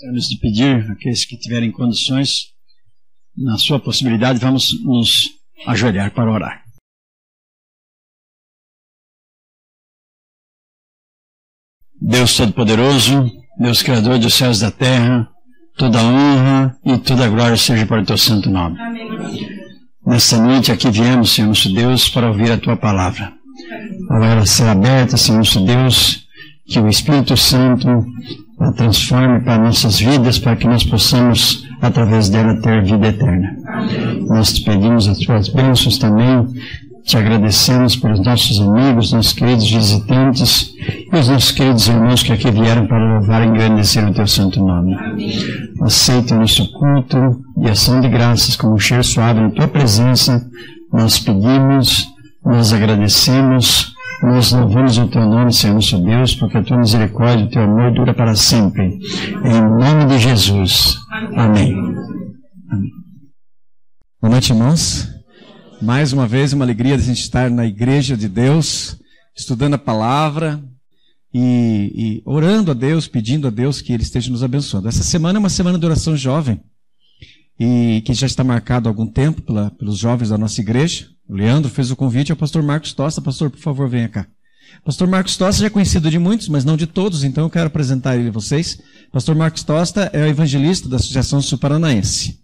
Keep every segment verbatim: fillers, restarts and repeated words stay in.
Temos de pedir, aqueles que tiverem condições, na sua possibilidade, vamos nos ajoelhar para orar. Deus Todo-Poderoso, Deus Criador dos céus e da terra, toda honra e toda glória seja para o Teu santo nome. Amém. Nesta noite aqui viemos, Senhor nosso Deus, para ouvir a Tua palavra. Para ela ser aberta, Senhor nosso Deus, que o Espírito Santo a transforme para nossas vidas, para que nós possamos, através dela, ter vida eterna. Amém. Nós te pedimos as Tuas bênçãos também, te agradecemos pelos nossos amigos, nossos queridos visitantes e os nossos queridos irmãos que aqui vieram para louvar e engrandecer o Teu santo nome. Amém. Aceita o nosso culto e ação de graças como um cheiro suave na Tua presença. Nós pedimos, nós agradecemos, nós louvamos o Teu nome, Senhor nosso Deus, porque a Tua misericórdia e o Teu amor dura para sempre. Em nome de Jesus. Amém. Amém. Boa noite, irmãos. Mais uma vez, uma alegria de a gente estar na Igreja de Deus, estudando a palavra e, e orando a Deus, pedindo a Deus que Ele esteja nos abençoando. Essa semana é uma semana de oração jovem, e que já está marcado há algum tempo pela, pelos jovens da nossa igreja. O Leandro fez o convite ao pastor Marcos Tosta. Pastor, por favor, venha cá. Pastor Marcos Tosta já é conhecido de muitos, mas não de todos, então eu quero apresentar ele a vocês. Pastor Marcos Tosta é o evangelista da Associação Sul-Paranaense.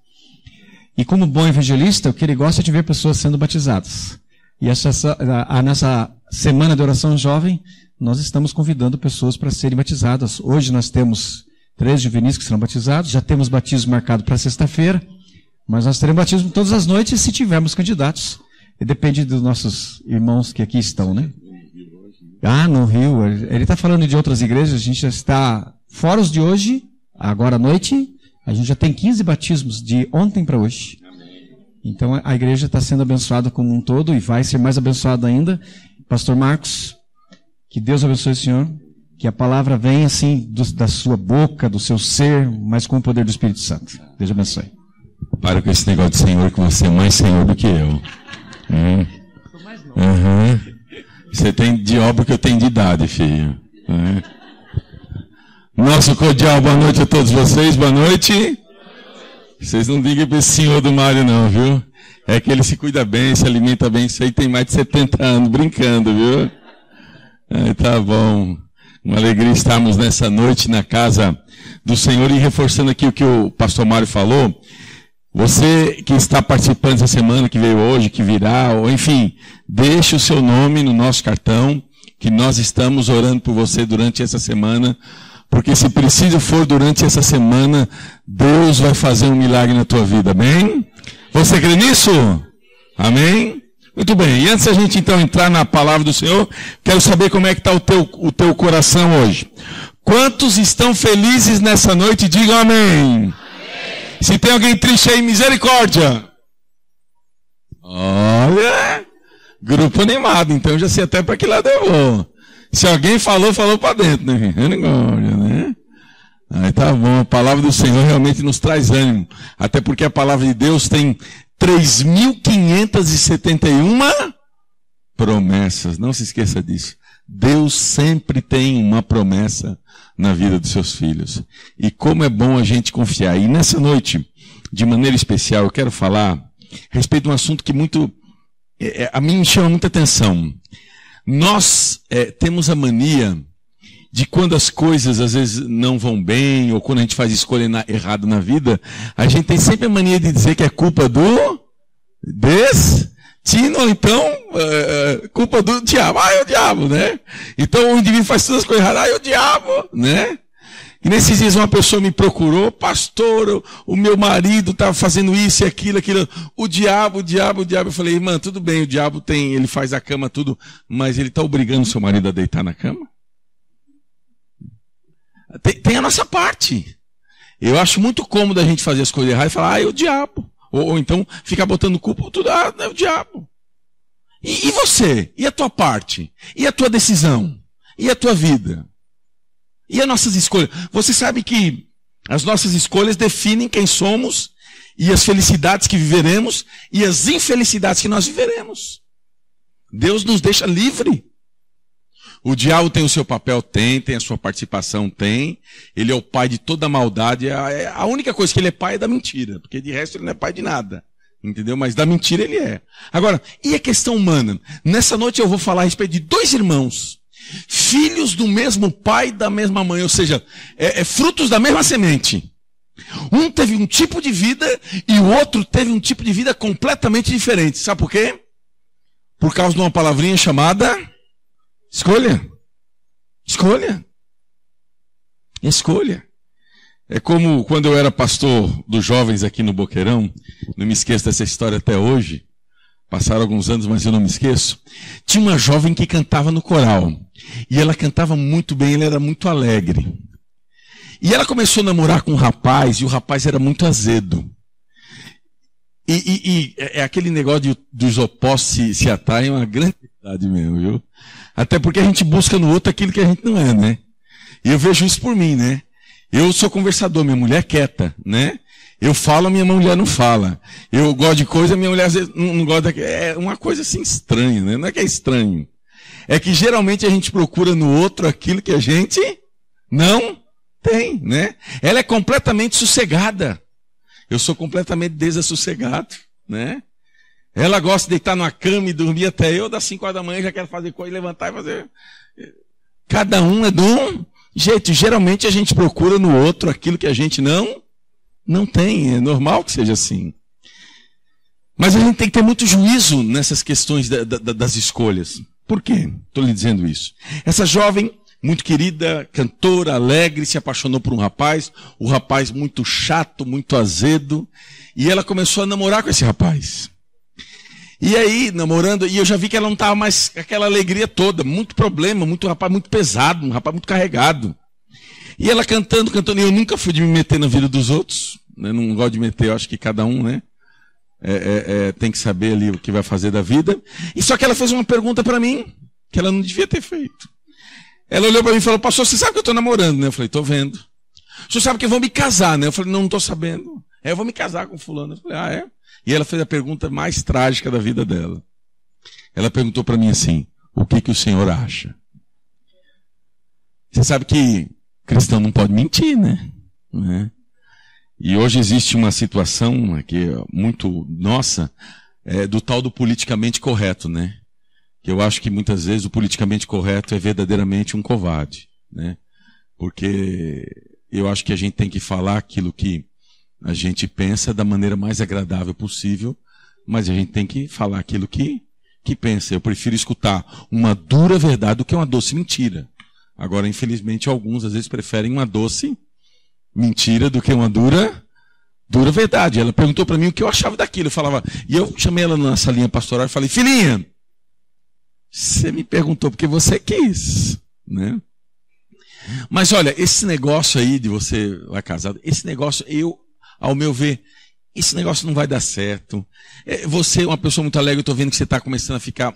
E como bom evangelista, o que ele gosta é de ver pessoas sendo batizadas. E essa, a, a, nessa Semana de Oração Jovem, nós estamos convidando pessoas para serem batizadas. Hoje nós temos três juvenis que serão batizados, já temos batismo marcado para sexta-feira, mas nós teremos batismo todas as noites se tivermos candidatos. E depende dos nossos irmãos que aqui estão, né? Ah, no Rio. Ele está falando de outras igrejas. A gente já está, fora os de hoje, agora à noite, a gente já tem quinze batismos de ontem para hoje. Então a igreja está sendo abençoada como um todo e vai ser mais abençoada ainda. Pastor Marcos, que Deus abençoe o senhor. Que a palavra venha assim do, da sua boca, do seu ser, mas com o poder do Espírito Santo. Deus abençoe. Para com esse negócio de Senhor, que você é mais Senhor do que eu. Hum. Uhum. Você tem de obra que eu tenho de idade, filho. Uhum. Nosso cordial boa noite a todos vocês. Boa noite. Vocês não digam para esse senhor do Mário não, viu? É que ele se cuida bem, se alimenta bem. Isso aí tem mais de setenta anos, brincando, viu? Aí, tá bom. Uma alegria estarmos nessa noite na casa do Senhor. E reforçando aqui o que o pastor Mário falou, você que está participando dessa semana, que veio hoje, que virá, ou enfim, deixe o seu nome no nosso cartão, que nós estamos orando por você durante essa semana, porque se preciso for durante essa semana, Deus vai fazer um milagre na tua vida, amém? Você crê nisso? Amém? Muito bem, e antes da gente então entrar na palavra do Senhor, quero saber como é que está o teu, o teu coração hoje. Quantos estão felizes nessa noite? Digam amém! Se tem alguém triste aí, misericórdia. Olha, grupo animado, então eu já sei até para que lado eu vou. Se alguém falou, falou para dentro, né? né? Aí tá bom, a palavra do Senhor realmente nos traz ânimo. Até porque a palavra de Deus tem três mil quinhentas e setenta e uma promessas. Não se esqueça disso. Deus sempre tem uma promessa na vida dos seus filhos. E como é bom a gente confiar. E nessa noite, de maneira especial, eu quero falar a respeito de um assunto que muito, é, a mim chama muita atenção. Nós é, temos a mania de quando as coisas às vezes não vão bem, ou quando a gente faz escolha na, errada na vida, a gente tem sempre a mania de dizer que é culpa do des... ou então, uh, culpa do diabo. Ah, é o diabo, né? Então o indivíduo faz todas as coisas erradas. Ah, é o diabo, né? E nesses dias uma pessoa me procurou. Pastor, o meu marido estava fazendo isso e aquilo, aquilo. O diabo, o diabo, o diabo. Eu falei, irmã, tudo bem, o diabo tem, ele faz a cama, tudo. Mas ele está obrigando o seu marido a deitar na cama? Tem, tem a nossa parte. Eu acho muito cômodo a gente fazer as coisas erradas e falar, ah, é o diabo. Ou, ou então ficar botando culpa, tudo, ah, é o diabo. E, e você? E a tua parte? E a tua decisão? E a tua vida? E as nossas escolhas? Você sabe que as nossas escolhas definem quem somos e as felicidades que viveremos e as infelicidades que nós viveremos. Deus nos deixa livre. O diabo tem o seu papel? Tem. Tem a sua participação? Tem. Ele é o pai de toda maldade. A única coisa que ele é pai é da mentira, porque de resto ele não é pai de nada. Entendeu? Mas da mentira ele é. Agora, e a questão humana? Nessa noite eu vou falar a respeito de dois irmãos, filhos do mesmo pai e da mesma mãe, ou seja, é, é frutos da mesma semente. Um teve um tipo de vida e o outro teve um tipo de vida completamente diferente. Sabe por quê? Por causa de uma palavrinha chamada escolha. Escolha. Escolha. É como quando eu era pastor dos jovens aqui no Boqueirão, não me esqueço dessa história até hoje, passaram alguns anos, mas eu não me esqueço. Tinha uma jovem que cantava no coral, e ela cantava muito bem, ela era muito alegre. E ela começou a namorar com um rapaz, e o rapaz era muito azedo. E, e, e é aquele negócio de, dos opostos se, se atraem, é uma grande verdade mesmo, viu? Até porque a gente busca no outro aquilo que a gente não é, né? E eu vejo isso por mim, né? Eu sou conversador, minha mulher é quieta, né? Eu falo, minha mulher não fala. Eu gosto de coisa, minha mulher às vezes não, não gosta daquilo. É uma coisa assim estranha, né? Não é que é estranho. É que geralmente a gente procura no outro aquilo que a gente não tem, né? Ela é completamente sossegada. Eu sou completamente desassossegado, né? Ela gosta de deitar numa cama e dormir até eu, das cinco horas da manhã, já quero fazer coisa, levantar e fazer... Cada um é de um... Gente, geralmente a gente procura no outro aquilo que a gente não, não tem. É normal que seja assim. Mas a gente tem que ter muito juízo nessas questões da, da, das escolhas. Por quê? Estou lhe dizendo isso. Essa jovem, muito querida, cantora, alegre, se apaixonou por um rapaz. O rapaz muito chato, muito azedo. E ela começou a namorar com esse rapaz. E aí, namorando, e eu já vi que ela não estava mais com aquela alegria toda, muito problema, muito rapaz muito pesado, um rapaz muito carregado. E ela cantando, cantando, e eu nunca fui de me meter na vida dos outros, né? Não gosto de meter, eu acho que cada um, né? É, é, é, tem que saber ali o que vai fazer da vida. E só que ela fez uma pergunta para mim, que ela não devia ter feito. Ela olhou para mim e falou, pastor, você sabe que eu estou namorando, né? Eu falei, estou vendo. O senhor sabe que eu vou me casar, né? Eu falei, não, não estou sabendo. É, eu vou me casar com fulano. Eu falei, ah, é? E ela fez a pergunta mais trágica da vida dela. Ela perguntou para mim assim, o que que o senhor acha? Você sabe que cristão não pode mentir, né? Não é? E hoje existe uma situação aqui muito nossa, é, do tal do politicamente correto, né? Que eu acho que muitas vezes o politicamente correto é verdadeiramente um covarde, né? Porque eu acho que a gente tem que falar aquilo que a gente pensa da maneira mais agradável possível, mas a gente tem que falar aquilo que, que pensa. Eu prefiro escutar uma dura verdade do que uma doce mentira. Agora, infelizmente, alguns às vezes preferem uma doce mentira do que uma dura, dura verdade. Ela perguntou para mim o que eu achava daquilo. Eu falava, e eu chamei ela na salinha pastoral e falei, filhinha, você me perguntou porque você quis, né? Mas olha, esse negócio aí de você lá casado, esse negócio eu... Ao meu ver, esse negócio não vai dar certo. Você é uma pessoa muito alegre, eu estou vendo que você está começando a ficar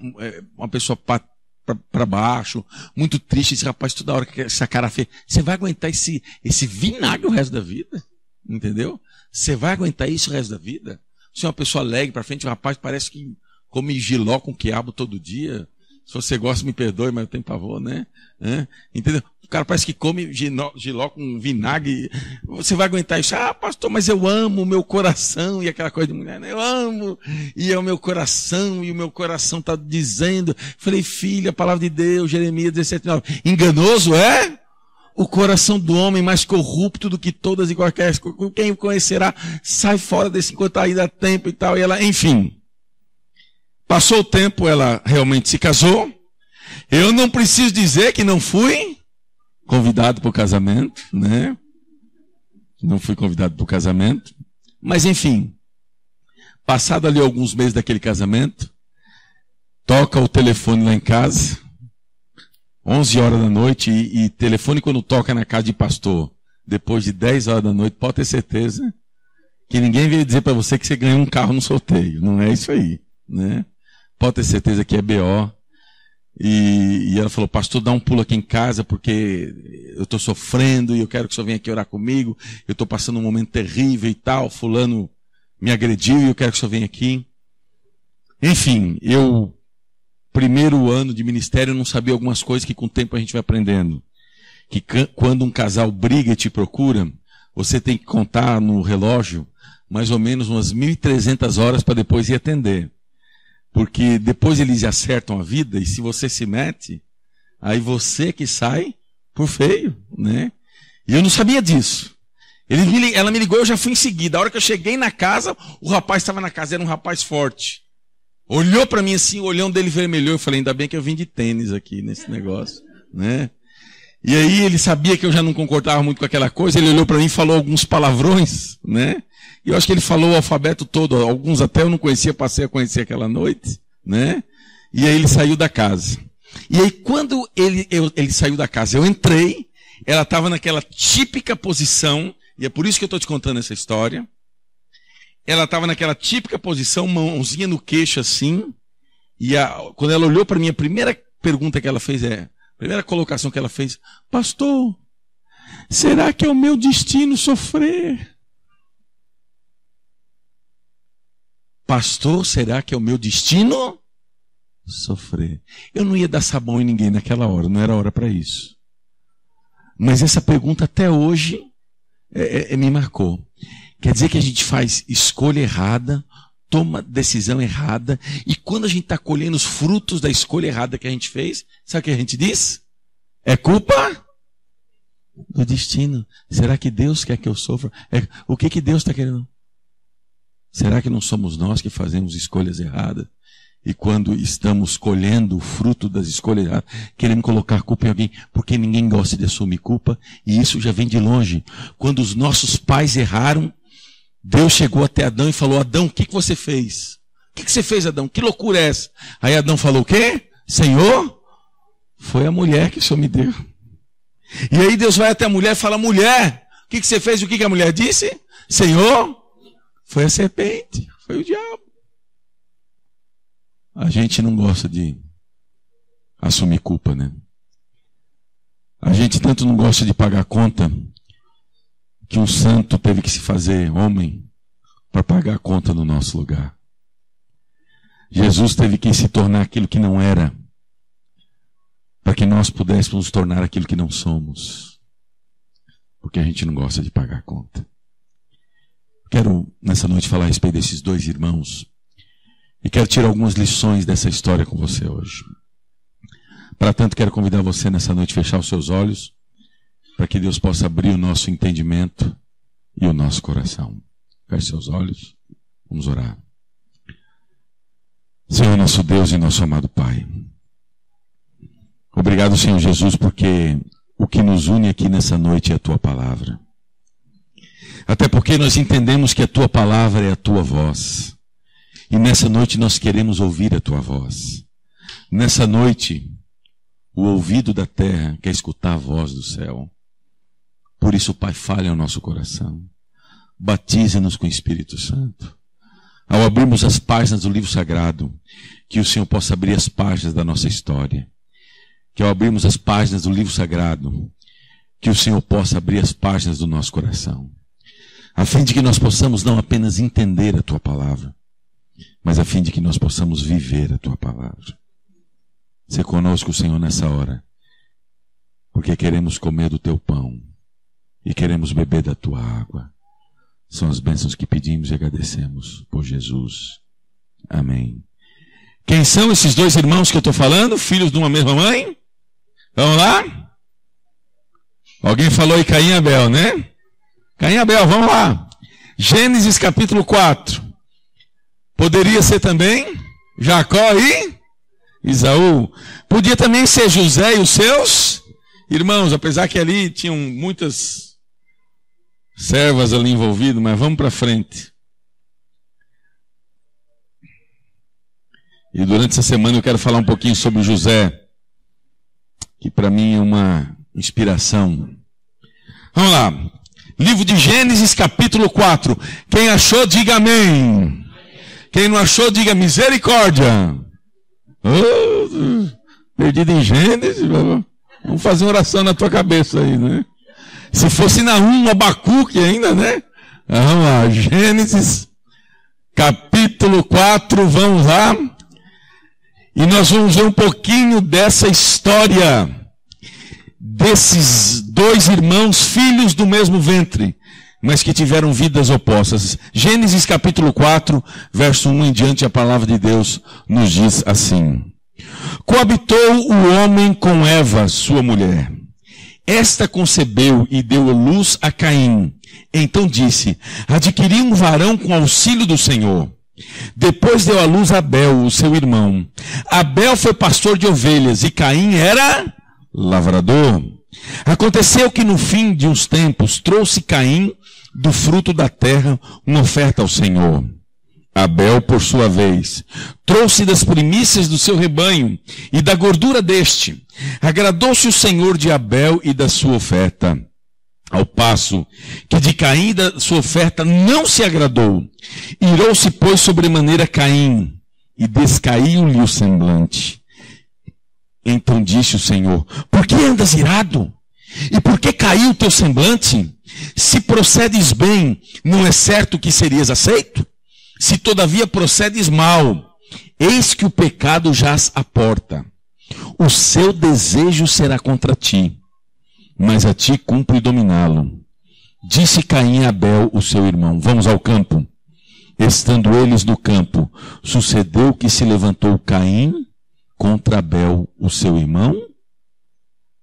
uma pessoa para baixo, muito triste. Esse rapaz toda hora com essa cara feia. Você vai aguentar esse, esse vinagre o resto da vida? Entendeu? Você vai aguentar isso o resto da vida? Você é uma pessoa alegre para frente, o rapaz parece que come giló com quiabo todo dia. Se você gosta, me perdoe, mas eu tenho pavor, né? É? Entendeu? O cara parece que come giló, giló com vinagre. Você vai aguentar isso? Ah, pastor, mas eu amo o meu coração. E aquela coisa de mulher, né? Eu amo. E é o meu coração. E o meu coração está dizendo. Falei, filha, a palavra de Deus, Jeremias dezessete, nove. Enganoso é o coração do homem, mais corrupto do que todas e qualquer. Quem o conhecerá, sai fora desse enquanto ainda há tempo e tal. E ela, enfim... Passou o tempo, ela realmente se casou. Eu não preciso dizer que não fui convidado para o casamento, né? Não fui convidado para o casamento. Mas, enfim, passado ali alguns meses daquele casamento, toca o telefone lá em casa, onze horas da noite, e, e telefone quando toca na casa de pastor, depois de dez horas da noite, pode ter certeza que ninguém veio dizer para você que você ganhou um carro no sorteio. Não é isso aí, né? Pode ter certeza que é B O. E, e ela falou, pastor, dá um pulo aqui em casa, porque eu estou sofrendo e eu quero que o senhor venha aqui orar comigo. Eu estou passando um momento terrível e tal. Fulano me agrediu e eu quero que o senhor venha aqui. Enfim, eu primeiro ano de ministério, eu não sabia algumas coisas que com o tempo a gente vai aprendendo. Que quando um casal briga e te procura, você tem que contar no relógio mais ou menos umas mil e trezentas horas para depois ir atender. Porque depois eles acertam a vida e se você se mete, aí você que sai por feio, né? E eu não sabia disso. Ele me, ela me ligou, eu já fui em seguida. A hora que eu cheguei na casa, o rapaz estava na casa, era um rapaz forte. Olhou para mim assim, o olhão dele vermelhou. Eu falei, ainda bem que eu vim de tênis aqui nesse negócio, né? E aí ele sabia que eu já não concordava muito com aquela coisa, ele olhou para mim e falou alguns palavrões, né? E eu acho que ele falou o alfabeto todo, alguns até eu não conhecia, passei a conhecer aquela noite, né? E aí ele saiu da casa. E aí quando ele, eu, ele saiu da casa, eu entrei, ela estava naquela típica posição, e é por isso que eu estou te contando essa história, ela estava naquela típica posição, mãozinha no queixo assim, e a, quando ela olhou para mim, a primeira pergunta que ela fez é, primeira colocação que ela fez, pastor, será que é o meu destino sofrer? Pastor, será que é o meu destino sofrer? Eu não ia dar sabão em ninguém naquela hora, não era hora para isso. Mas essa pergunta até hoje é, é, me marcou. Quer dizer que a gente faz escolha errada, toma decisão errada, e quando a gente está colhendo os frutos da escolha errada que a gente fez, sabe o que a gente diz? É culpa do destino. Será que Deus quer que eu sofra? É, o que, que Deus está querendo? Será que não somos nós que fazemos escolhas erradas? E quando estamos colhendo o fruto das escolhas erradas, queremos colocar culpa em alguém, porque ninguém gosta de assumir culpa, e isso já vem de longe. Quando os nossos pais erraram, Deus chegou até Adão e falou, Adão, o que, que você fez? O que, que você fez, Adão? Que loucura é essa? Aí Adão falou, o quê? Senhor, foi a mulher que o Senhor me deu. E aí Deus vai até a mulher e fala, mulher, o que, que você fez? O que, que a mulher disse? Senhor, foi a serpente, foi o diabo. A gente não gosta de assumir culpa, né? A gente tanto não gosta de pagar a conta, que um santo teve que se fazer homem para pagar a conta no nosso lugar. Jesus teve que se tornar aquilo que não era, para que nós pudéssemos nos tornar aquilo que não somos. Porque a gente não gosta de pagar a conta. Quero, nessa noite, falar a respeito desses dois irmãos. E quero tirar algumas lições dessa história com você hoje. Para tanto, quero convidar você, nessa noite, a fechar os seus olhos, para que Deus possa abrir o nosso entendimento e o nosso coração. Feche seus olhos, vamos orar. Senhor, nosso Deus e nosso amado Pai, obrigado, Senhor Jesus, porque o que nos une aqui nessa noite é a Tua Palavra. Até porque nós entendemos que a Tua Palavra é a Tua voz. E nessa noite nós queremos ouvir a Tua voz. Nessa noite, o ouvido da terra quer escutar a voz do céu. Por isso, Pai, fale ao nosso coração. Batiza-nos com o Espírito Santo. Ao abrirmos as páginas do livro sagrado, que o Senhor possa abrir as páginas da nossa história. Que ao abrirmos as páginas do livro sagrado, que o Senhor possa abrir as páginas do nosso coração. A fim de que nós possamos não apenas entender a Tua Palavra, mas a fim de que nós possamos viver a Tua Palavra. Seja conosco, Senhor, nessa hora, porque queremos comer do Teu pão. E queremos beber da Tua água. São as bênçãos que pedimos e agradecemos por Jesus. Amém. Quem são esses dois irmãos que eu estou falando? Filhos de uma mesma mãe? Vamos lá? Alguém falou aí Caim e Abel, né? Caim e Abel, vamos lá. Gênesis capítulo quatro. Poderia ser também Jacó e Isaú. Podia também ser José e os seus irmãos, apesar que ali tinham muitas servas ali envolvido, mas vamos para frente. E durante essa semana eu quero falar um pouquinho sobre José, que para mim é uma inspiração. Vamos lá. Livro de Gênesis, capítulo quatro. Quem achou, diga amém. Quem não achou, diga misericórdia. Oh, perdido em Gênesis. Vamos fazer uma oração na tua cabeça aí, né? Se fosse na um, Abacuque ainda, né? Vamos lá, Gênesis, capítulo quatro, vamos lá. E nós vamos ver um pouquinho dessa história desses dois irmãos, filhos do mesmo ventre, mas que tiveram vidas opostas. Gênesis capítulo quatro, verso um em diante, a palavra de Deus nos diz assim: Coabitou o homem com Eva, sua mulher. Esta concebeu e deu luz a Caim. Então disse: Adquiri um varão com auxílio do Senhor. Depois deu à luz Abel, o seu irmão. Abel foi pastor de ovelhas e Caim era lavrador. Aconteceu que no fim de uns tempos trouxe Caim do fruto da terra uma oferta ao Senhor. Abel, por sua vez, trouxe das primícias do seu rebanho e da gordura deste. Agradou-se o Senhor de Abel e da sua oferta, ao passo que de Caim da sua oferta não se agradou. Irou-se, pois, sobremaneira Caim, e descaiu-lhe o semblante. Então disse o Senhor: Por que andas irado? E por que caiu o teu semblante? Se procedes bem, não é certo que serias aceito? Se todavia procedes mal, eis que o pecado jaz à porta. O seu desejo será contra ti, mas a ti cumpre dominá-lo. Disse Caim a Abel, o seu irmão: Vamos ao campo. Estando eles no campo, sucedeu que se levantou Caim contra Abel, o seu irmão,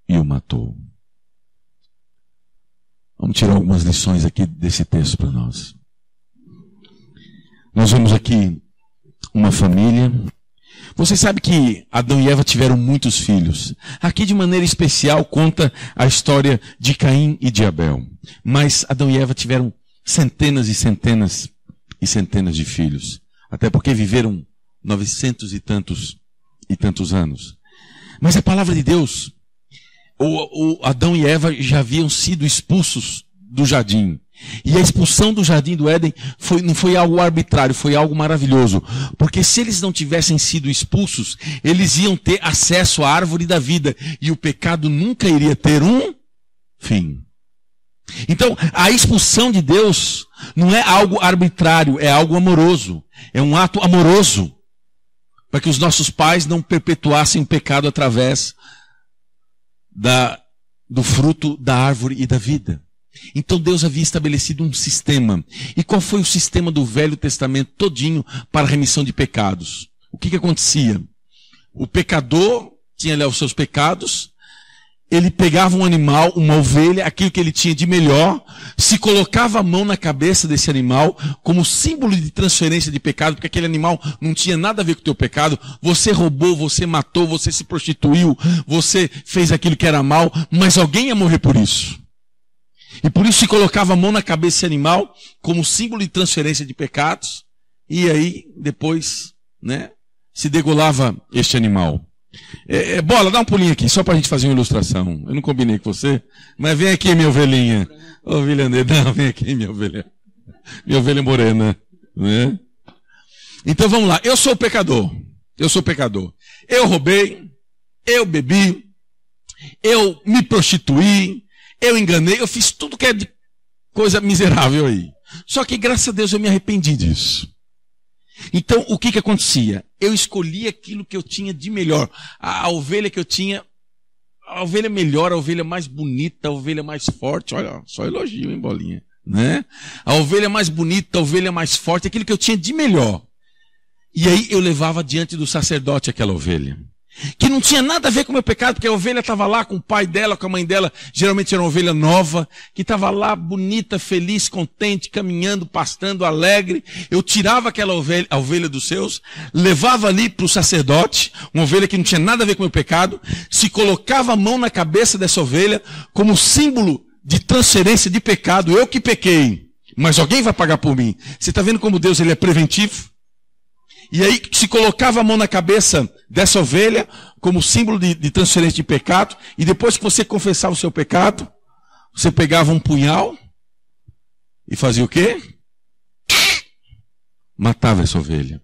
e o matou. Vamos tirar algumas lições aqui desse texto para nós. Nós vemos aqui uma família. Você sabe que Adão e Eva tiveram muitos filhos. Aqui de maneira especial conta a história de Caim e de Abel. Mas Adão e Eva tiveram centenas e centenas e centenas de filhos. Até porque viveram novecentos e tantos e tantos anos. Mas a palavra de Deus, o, o Adão e Eva já haviam sido expulsos do jardim. E a expulsão do jardim do Éden foi, não foi algo arbitrário, foi algo maravilhoso. Porque se eles não tivessem sido expulsos, eles iam ter acesso à árvore da vida. E o pecado nunca iria ter um fim. Então, a expulsão de Deus não é algo arbitrário, é algo amoroso. É um ato amoroso. Para que os nossos pais não perpetuassem o pecado através da, do fruto da árvore e da vida. Então Deus havia estabelecido um sistema. E qual foi o sistema do Velho Testamento todinho para a remissão de pecados? O que que acontecia? O pecador tinha lá os seus pecados, ele pegava um animal, uma ovelha, aquilo que ele tinha de melhor, se colocava a mão na cabeça desse animal como símbolo de transferência de pecado, porque aquele animal não tinha nada a ver com o teu pecado. Você roubou, você matou, você se prostituiu, você fez aquilo que era mal, mas alguém ia morrer por isso. E por isso se colocava a mão na cabeça desse animal como símbolo de transferência de pecados. E aí, depois, né, se degolava este animal. É, é, bola, dá um pulinho aqui, só para a gente fazer uma ilustração. Eu não combinei com você, mas vem aqui, minha ovelhinha. Ovelha negra, vem aqui, minha ovelha. Minha ovelha morena. Né? Então vamos lá. Eu sou o pecador. Eu sou o pecador. Eu roubei, eu bebi, eu me prostituí, eu enganei, eu fiz tudo que é de coisa miserável aí. Só que graças a Deus eu me arrependi disso. Então o que que acontecia? Eu escolhi aquilo que eu tinha de melhor. A, a ovelha que eu tinha, a ovelha melhor, a ovelha mais bonita, a ovelha mais forte. Olha, só elogio, hein, bolinha, né? A ovelha mais bonita, a ovelha mais forte, aquilo que eu tinha de melhor. E aí eu levava diante do sacerdote aquela ovelha, que não tinha nada a ver com o meu pecado, porque a ovelha estava lá com o pai dela, com a mãe dela. Geralmente era uma ovelha nova, que estava lá bonita, feliz, contente, caminhando, pastando, alegre. Eu tirava aquela ovelha, a ovelha dos seus, levava ali para o sacerdote, uma ovelha que não tinha nada a ver com o meu pecado, se colocava a mão na cabeça dessa ovelha como símbolo de transferência de pecado. Eu que pequei, mas alguém vai pagar por mim. Você está vendo como Deus ele é preventivo? E aí se colocava a mão na cabeça dessa ovelha como símbolo de, de transferência de pecado. E depois que você confessava o seu pecado, você pegava um punhal e fazia o quê? Matava essa ovelha.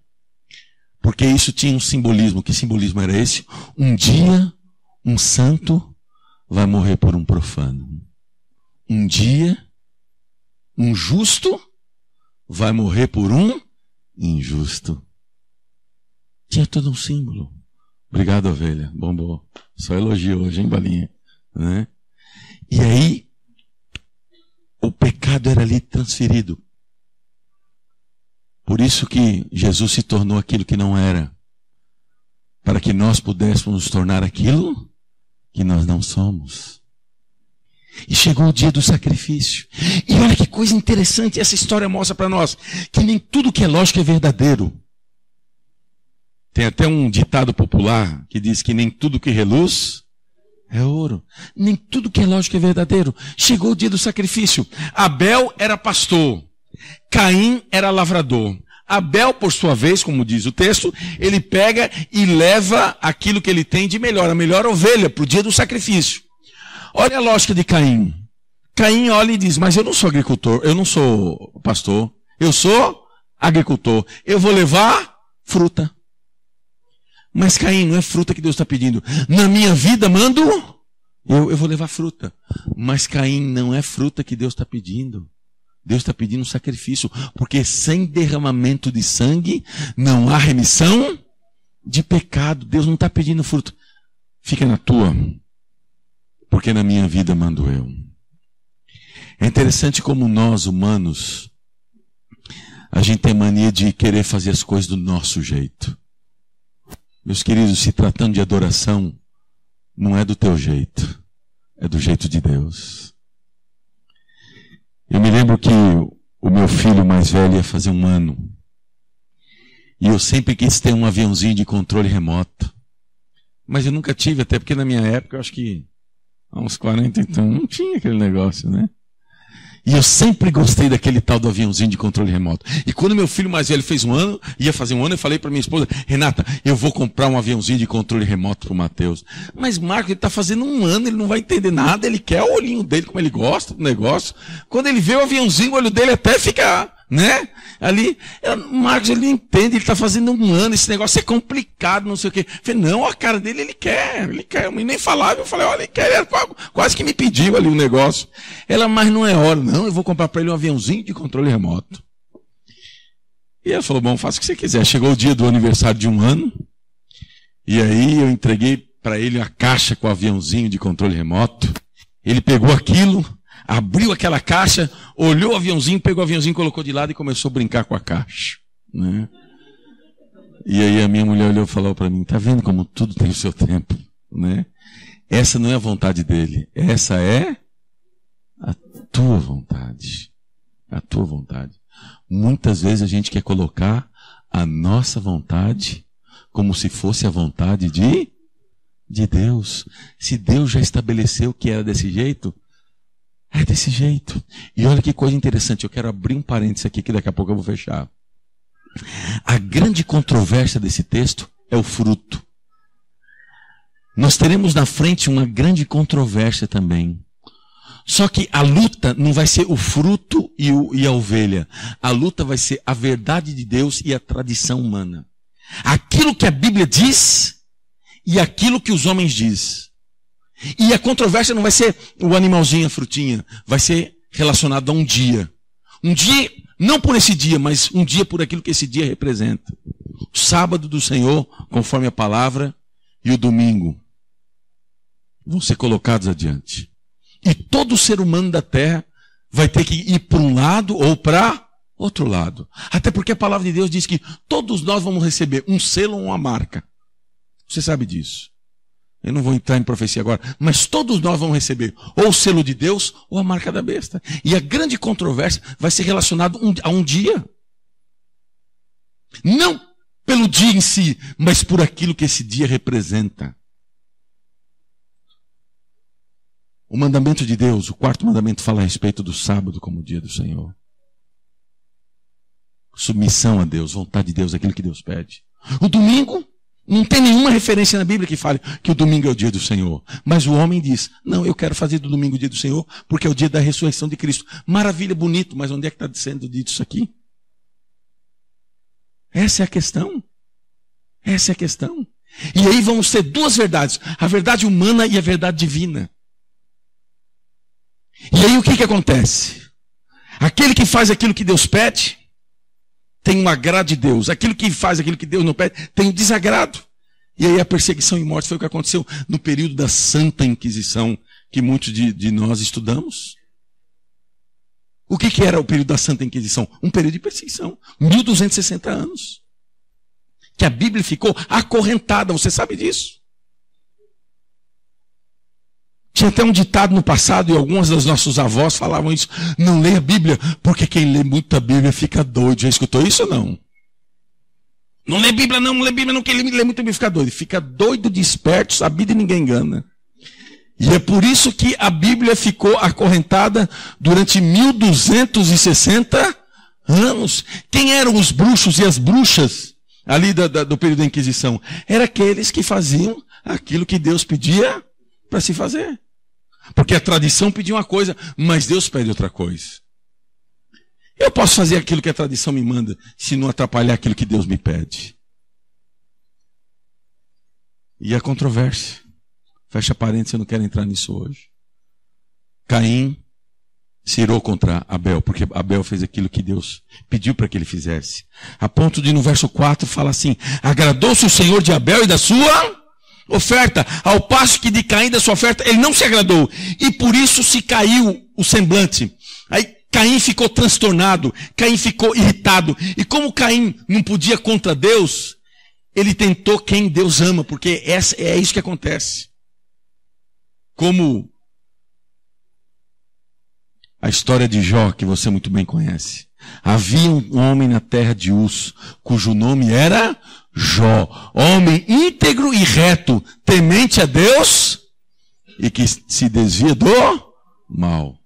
Porque isso tinha um simbolismo. Que simbolismo era esse? Um dia um santo vai morrer por um profano. Um dia um justo vai morrer por um injusto. Tinha todo um símbolo. Obrigado, ovelha. Bombou. Só elogio hoje, hein, balinha? Né? E aí, o pecado era ali transferido. Por isso que Jesus se tornou aquilo que não era. Para que nós pudéssemos nos tornar aquilo que nós não somos. E chegou o dia do sacrifício. E olha que coisa interessante, essa história mostra para nós que nem tudo que é lógico é verdadeiro. Tem até um ditado popular que diz que nem tudo que reluz é ouro. Nem tudo que é lógico é verdadeiro. Chegou o dia do sacrifício. Abel era pastor. Caim era lavrador. Abel, por sua vez, como diz o texto, ele pega e leva aquilo que ele tem de melhor, a melhor ovelha, para o dia do sacrifício. Olha a lógica de Caim. Caim olha e diz, mas eu não sou agricultor, eu não sou pastor, eu sou agricultor, eu vou levar fruta. Mas Caim, não é fruta que Deus está pedindo. Na minha vida, mando, eu, eu vou levar fruta. Mas Caim, não é fruta que Deus está pedindo. Deus está pedindo um sacrifício, porque sem derramamento de sangue não há remissão de pecado. Deus não está pedindo fruto. Fica na tua, porque na minha vida mando eu. É interessante como nós, humanos, a gente tem mania de querer fazer as coisas do nosso jeito. Meus queridos, se tratando de adoração, não é do teu jeito, é do jeito de Deus. Eu me lembro que o meu filho mais velho ia fazer um ano. E eu sempre quis ter um aviãozinho de controle remoto. Mas eu nunca tive, até porque na minha época, eu acho que há uns quarenta então, não tinha aquele negócio, né? E eu sempre gostei daquele tal do aviãozinho de controle remoto. E quando meu filho mais velho fez um ano, ia fazer um ano, eu falei para minha esposa, Renata, eu vou comprar um aviãozinho de controle remoto para o Matheus. Mas Marcos, ele está fazendo um ano, ele não vai entender nada, ele quer o olhinho dele, como ele gosta do negócio. Quando ele vê o aviãozinho, o olho dele até fica, né? Ali, Marcos, ele não entende, ele está fazendo um ano, esse negócio é complicado, não sei o quê. Eu falei, não, a cara dele, ele quer, ele quer. Eu nem falava, eu falei, olha, ele quer, ele quase que me pediu ali o negócio. Ela, mas não é hora, não, eu vou comprar para ele um aviãozinho de controle remoto. E ela falou, bom, faça o que você quiser. Chegou o dia do aniversário de um ano, e aí eu entreguei para ele a caixa com o aviãozinho de controle remoto. Ele pegou aquilo, abriu aquela caixa, olhou o aviãozinho, pegou o aviãozinho, colocou de lado e começou a brincar com a caixa, né? E aí a minha mulher olhou e falou para mim, tá vendo como tudo tem o seu tempo, né? Essa não é a vontade dele, essa é a tua vontade. A tua vontade. Muitas vezes a gente quer colocar a nossa vontade como se fosse a vontade de, de Deus. Se Deus já estabeleceu que era desse jeito, é desse jeito. E olha que coisa interessante, eu quero abrir um parênteses aqui que daqui a pouco eu vou fechar. A grande controvérsia desse texto é o fruto. Nós teremos na frente uma grande controvérsia também. Só que a luta não vai ser o fruto e, o, e a ovelha. A luta vai ser a verdade de Deus e a tradição humana. Aquilo que a Bíblia diz e aquilo que os homens dizem. E a controvérsia não vai ser o animalzinho, a frutinha. Vai ser relacionado a um dia. Um dia, não por esse dia, mas um dia por aquilo que esse dia representa. O sábado do Senhor, conforme a palavra, e o domingo vão ser colocados adiante. E todo ser humano da terra vai ter que ir para um lado ou para outro lado. Até porque a palavra de Deus diz que todos nós vamos receber um selo ou uma marca. Você sabe disso. Eu não vou entrar em profecia agora, mas todos nós vamos receber ou o selo de Deus ou a marca da besta. E a grande controvérsia vai ser relacionada a um dia. Não pelo dia em si, mas por aquilo que esse dia representa. O mandamento de Deus, o quarto mandamento, fala a respeito do sábado como dia do Senhor. Submissão a Deus, vontade de Deus, aquilo que Deus pede. O domingo, não tem nenhuma referência na Bíblia que fale que o domingo é o dia do Senhor. Mas o homem diz, não, eu quero fazer do domingo o dia do Senhor, porque é o dia da ressurreição de Cristo. Maravilha, bonito, mas onde é que está sendo dito isso aqui? Essa é a questão. Essa é a questão. E aí vamos ter duas verdades, a verdade humana e a verdade divina. E aí o que que acontece? Aquele que faz aquilo que Deus pede tem um agrado de Deus. Aquilo que faz aquilo que Deus não pede tem um desagrado. E aí a perseguição e morte foi o que aconteceu no período da Santa Inquisição, que muitos de, de nós estudamos. O que, que era o período da Santa Inquisição? Um período de perseguição, mil duzentos e sessenta anos. Que a Bíblia ficou acorrentada, você sabe disso. Tinha até um ditado no passado, e algumas das nossos avós falavam isso: não leia a Bíblia, porque quem lê muita Bíblia fica doido. Já escutou isso ou não? Não lê Bíblia não, não lê Bíblia não, quem lê muita Bíblia fica doido. Fica doido, desperto, sabido e ninguém engana. E é por isso que a Bíblia ficou acorrentada durante mil duzentos e sessenta anos. Quem eram os bruxos e as bruxas ali da, da, do período da Inquisição? Eram aqueles que faziam aquilo que Deus pedia para se fazer. Porque a tradição pedia uma coisa, mas Deus pede outra coisa. Eu posso fazer aquilo que a tradição me manda, se não atrapalhar aquilo que Deus me pede. E a controvérsia. Fecha parênteses, eu não quero entrar nisso hoje. Caim se irou contra Abel, porque Abel fez aquilo que Deus pediu para que ele fizesse. A ponto de, no verso quatro, fala assim: agradou-se o Senhor de Abel e da sua oferta, ao passo que de Caim da sua oferta ele não se agradou, e por isso se caiu o semblante. Aí Caim ficou transtornado, Caim ficou irritado, e como Caim não podia contra Deus, ele tentou quem Deus ama, porque essa, é isso que acontece. Como a história de Jó, que você muito bem conhece. Havia um homem na terra de Uz, cujo nome era Jó, homem íntegro e reto, temente a Deus e que se desvia do mal.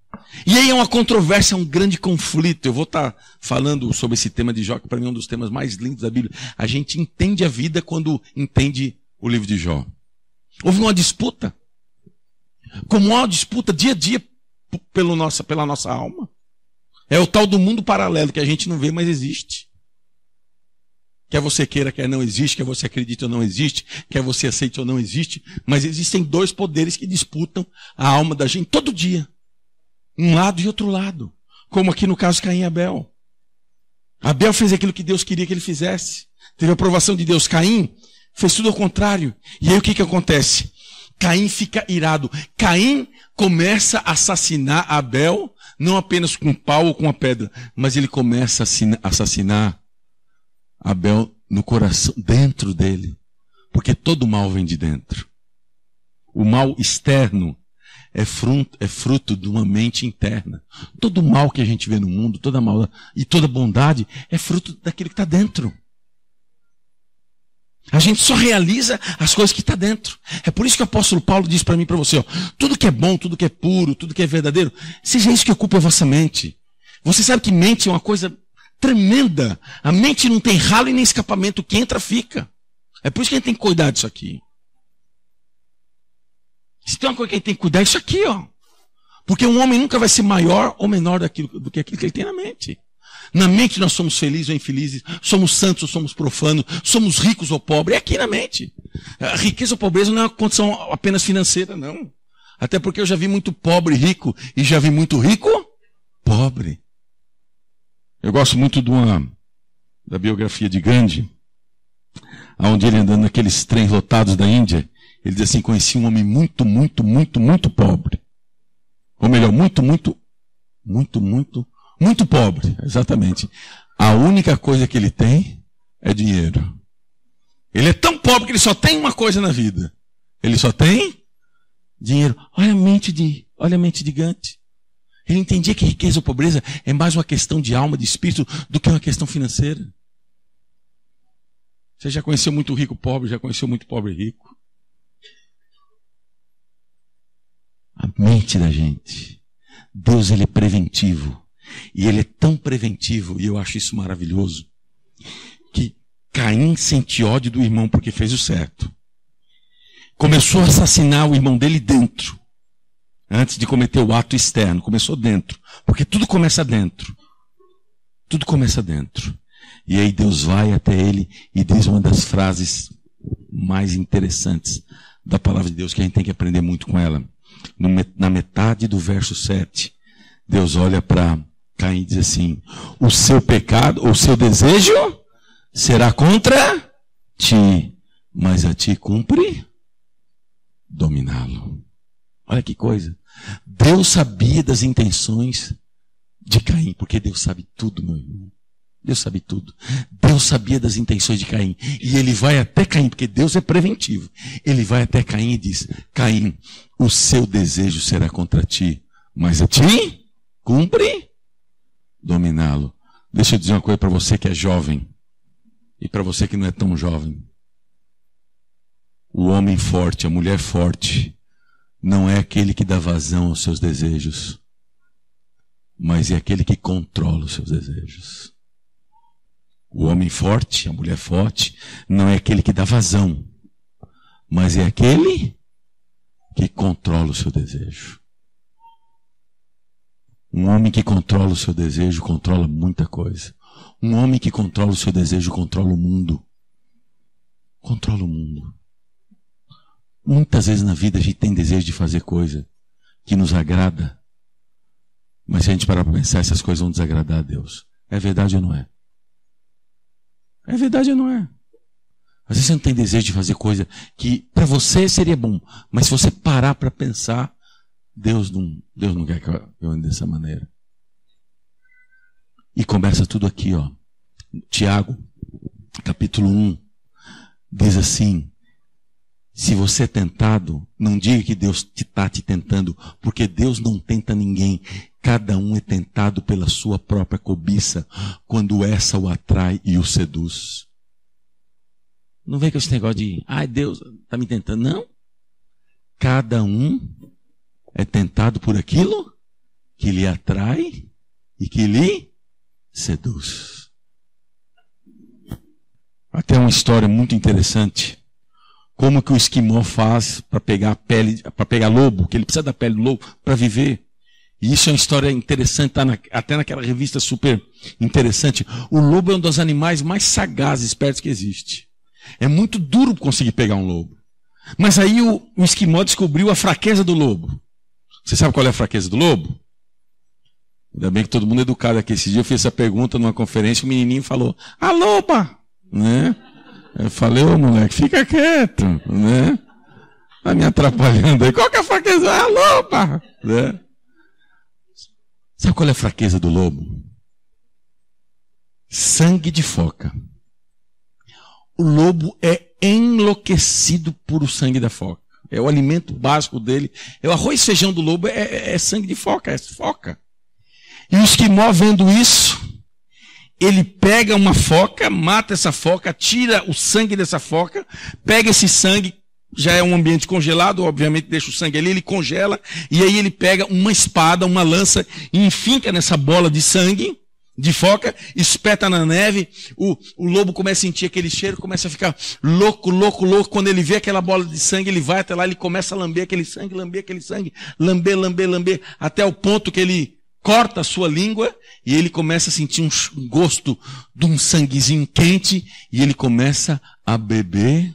E aí é uma controvérsia, é um grande conflito. Eu vou estar falando sobre esse tema de Jó, que para mim é um dos temas mais lindos da Bíblia. A gente entende a vida quando entende o livro de Jó. Houve uma disputa, como há uma disputa dia a dia pelo nossa, pela nossa alma. É o tal do mundo paralelo, que a gente não vê, mas existe. Quer você queira, quer não existe, quer você acredite ou não existe, quer você aceite ou não existe, mas existem dois poderes que disputam a alma da gente todo dia. Um lado e outro lado. Como aqui no caso Caim e Abel. Abel fez aquilo que Deus queria que ele fizesse. Teve a aprovação de Deus. Caim fez tudo ao contrário. E aí o que, que acontece? Caim fica irado. Caim começa a assassinar Abel, não apenas com um pau ou com uma pedra, mas ele começa a assassinar Abel no coração, dentro dele. Porque todo mal vem de dentro. O mal externo é fruto, é fruto de uma mente interna. Todo mal que a gente vê no mundo, toda mal e toda bondade, é fruto daquilo que está dentro. A gente só realiza as coisas que está dentro. É por isso que o apóstolo Paulo diz para mim e para você: ó, tudo que é bom, tudo que é puro, tudo que é verdadeiro, seja isso que ocupa a vossa mente. Você sabe que mente é uma coisa tremenda. A mente não tem ralo e nem escapamento. O que entra, fica. É por isso que a gente tem que cuidar disso aqui. Se tem uma coisa que a gente tem que cuidar, é isso aqui, ó. Porque um homem nunca vai ser maior ou menor daquilo, do que aquilo que ele tem na mente. Na mente nós somos felizes ou infelizes, somos santos ou somos profanos, somos ricos ou pobres, é aqui na mente. A riqueza ou pobreza não é uma condição apenas financeira, não. Até porque eu já vi muito pobre rico e já vi muito rico pobre. Eu gosto muito de uma, da biografia de Gandhi, onde ele andando naqueles trens lotados da Índia, ele diz assim: conheci um homem muito, muito, muito, muito pobre. Ou melhor, muito, muito, muito, muito Muito pobre, exatamente. A única coisa que ele tem é dinheiro. Ele é tão pobre que ele só tem uma coisa na vida. Ele só tem dinheiro. Olha a mente de, olha a mente de Gandhi. Ele entendia que riqueza ou pobreza é mais uma questão de alma, de espírito, do que uma questão financeira. Você já conheceu muito rico pobre, já conheceu muito pobre rico. A mente da gente. Deus, ele é preventivo. E ele é tão preventivo, e eu acho isso maravilhoso, que Caim sente ódio do irmão porque fez o certo. Começou a assassinar o irmão dele dentro, antes de cometer o ato externo. Começou dentro, porque tudo começa dentro. Tudo começa dentro. E aí Deus vai até ele e diz uma das frases mais interessantes da palavra de Deus, que a gente tem que aprender muito com ela. Na metade do verso sete, Deus olha para Caim e diz assim: o seu pecado, o seu desejo será contra ti, mas a ti cumpre dominá-lo. Olha que coisa. Deus sabia das intenções de Caim, porque Deus sabe tudo, meu irmão. Deus sabe tudo. Deus sabia das intenções de Caim. E ele vai até Caim, porque Deus é preventivo. Ele vai até Caim e diz: Caim, o seu desejo será contra ti, mas a ti cumpre dominá-lo. Deixa eu dizer uma coisa para você que é jovem e para você que não é tão jovem. O homem forte, a mulher forte, não é aquele que dá vazão aos seus desejos, mas é aquele que controla os seus desejos. O homem forte, a mulher forte, não é aquele que dá vazão, mas é aquele que controla o seu desejo. Um homem que controla o seu desejo controla muita coisa. Um homem que controla o seu desejo controla o mundo. Controla o mundo. Muitas vezes na vida a gente tem desejo de fazer coisa que nos agrada, mas se a gente parar para pensar, essas coisas vão desagradar a Deus. É verdade ou não é? É verdade ou não é? Às vezes você não tem desejo de fazer coisa que para você seria bom, mas se você parar para pensar, Deus não, Deus não quer que eu ande dessa maneira. E começa tudo aqui, ó. Tiago, capítulo um, diz assim: se você é tentado, não diga que Deus está te tentando, porque Deus não tenta ninguém. Cada um é tentado pela sua própria cobiça, quando essa o atrai e o seduz. Não vem com esse negócio de, ai, Deus está me tentando. Não. Cada um é tentado por aquilo que lhe atrai e que lhe seduz. Até uma história muito interessante. Como que o esquimó faz para pegar a pele, para pegar lobo, que ele precisa da pele do lobo para viver. E isso é uma história interessante, tá na, até naquela revista super interessante. O lobo é um dos animais mais sagazes, espertos que existe. É muito duro conseguir pegar um lobo. Mas aí o, o esquimó descobriu a fraqueza do lobo. Você sabe qual é a fraqueza do lobo? Ainda bem que todo mundo é educado aqui. Esse dia eu fiz essa pergunta numa conferência, o menininho falou, a loba, né? Eu falei, ô moleque, fica quieto, né? Tá me atrapalhando aí. Qual que é a fraqueza? A loba, né? Sabe qual é a fraqueza do lobo? Sangue de foca. O lobo é enlouquecido por o sangue da foca. É o alimento básico dele. É o arroz e feijão do lobo, é, é sangue de foca, é foca. E o esquimó, vendo isso, ele pega uma foca, mata essa foca, tira o sangue dessa foca, pega esse sangue, já é um ambiente congelado, obviamente deixa o sangue ali, ele congela, e aí ele pega uma espada, uma lança, e enfinca nessa bola de sangue, de foca, espeta na neve, o, o lobo começa a sentir aquele cheiro, começa a ficar louco, louco, louco, quando ele vê aquela bola de sangue, ele vai até lá, ele começa a lamber aquele sangue, lamber aquele sangue, lamber, lamber, lamber, até o ponto que ele corta a sua língua, e ele começa a sentir um gosto de um sanguezinho quente, e ele começa a beber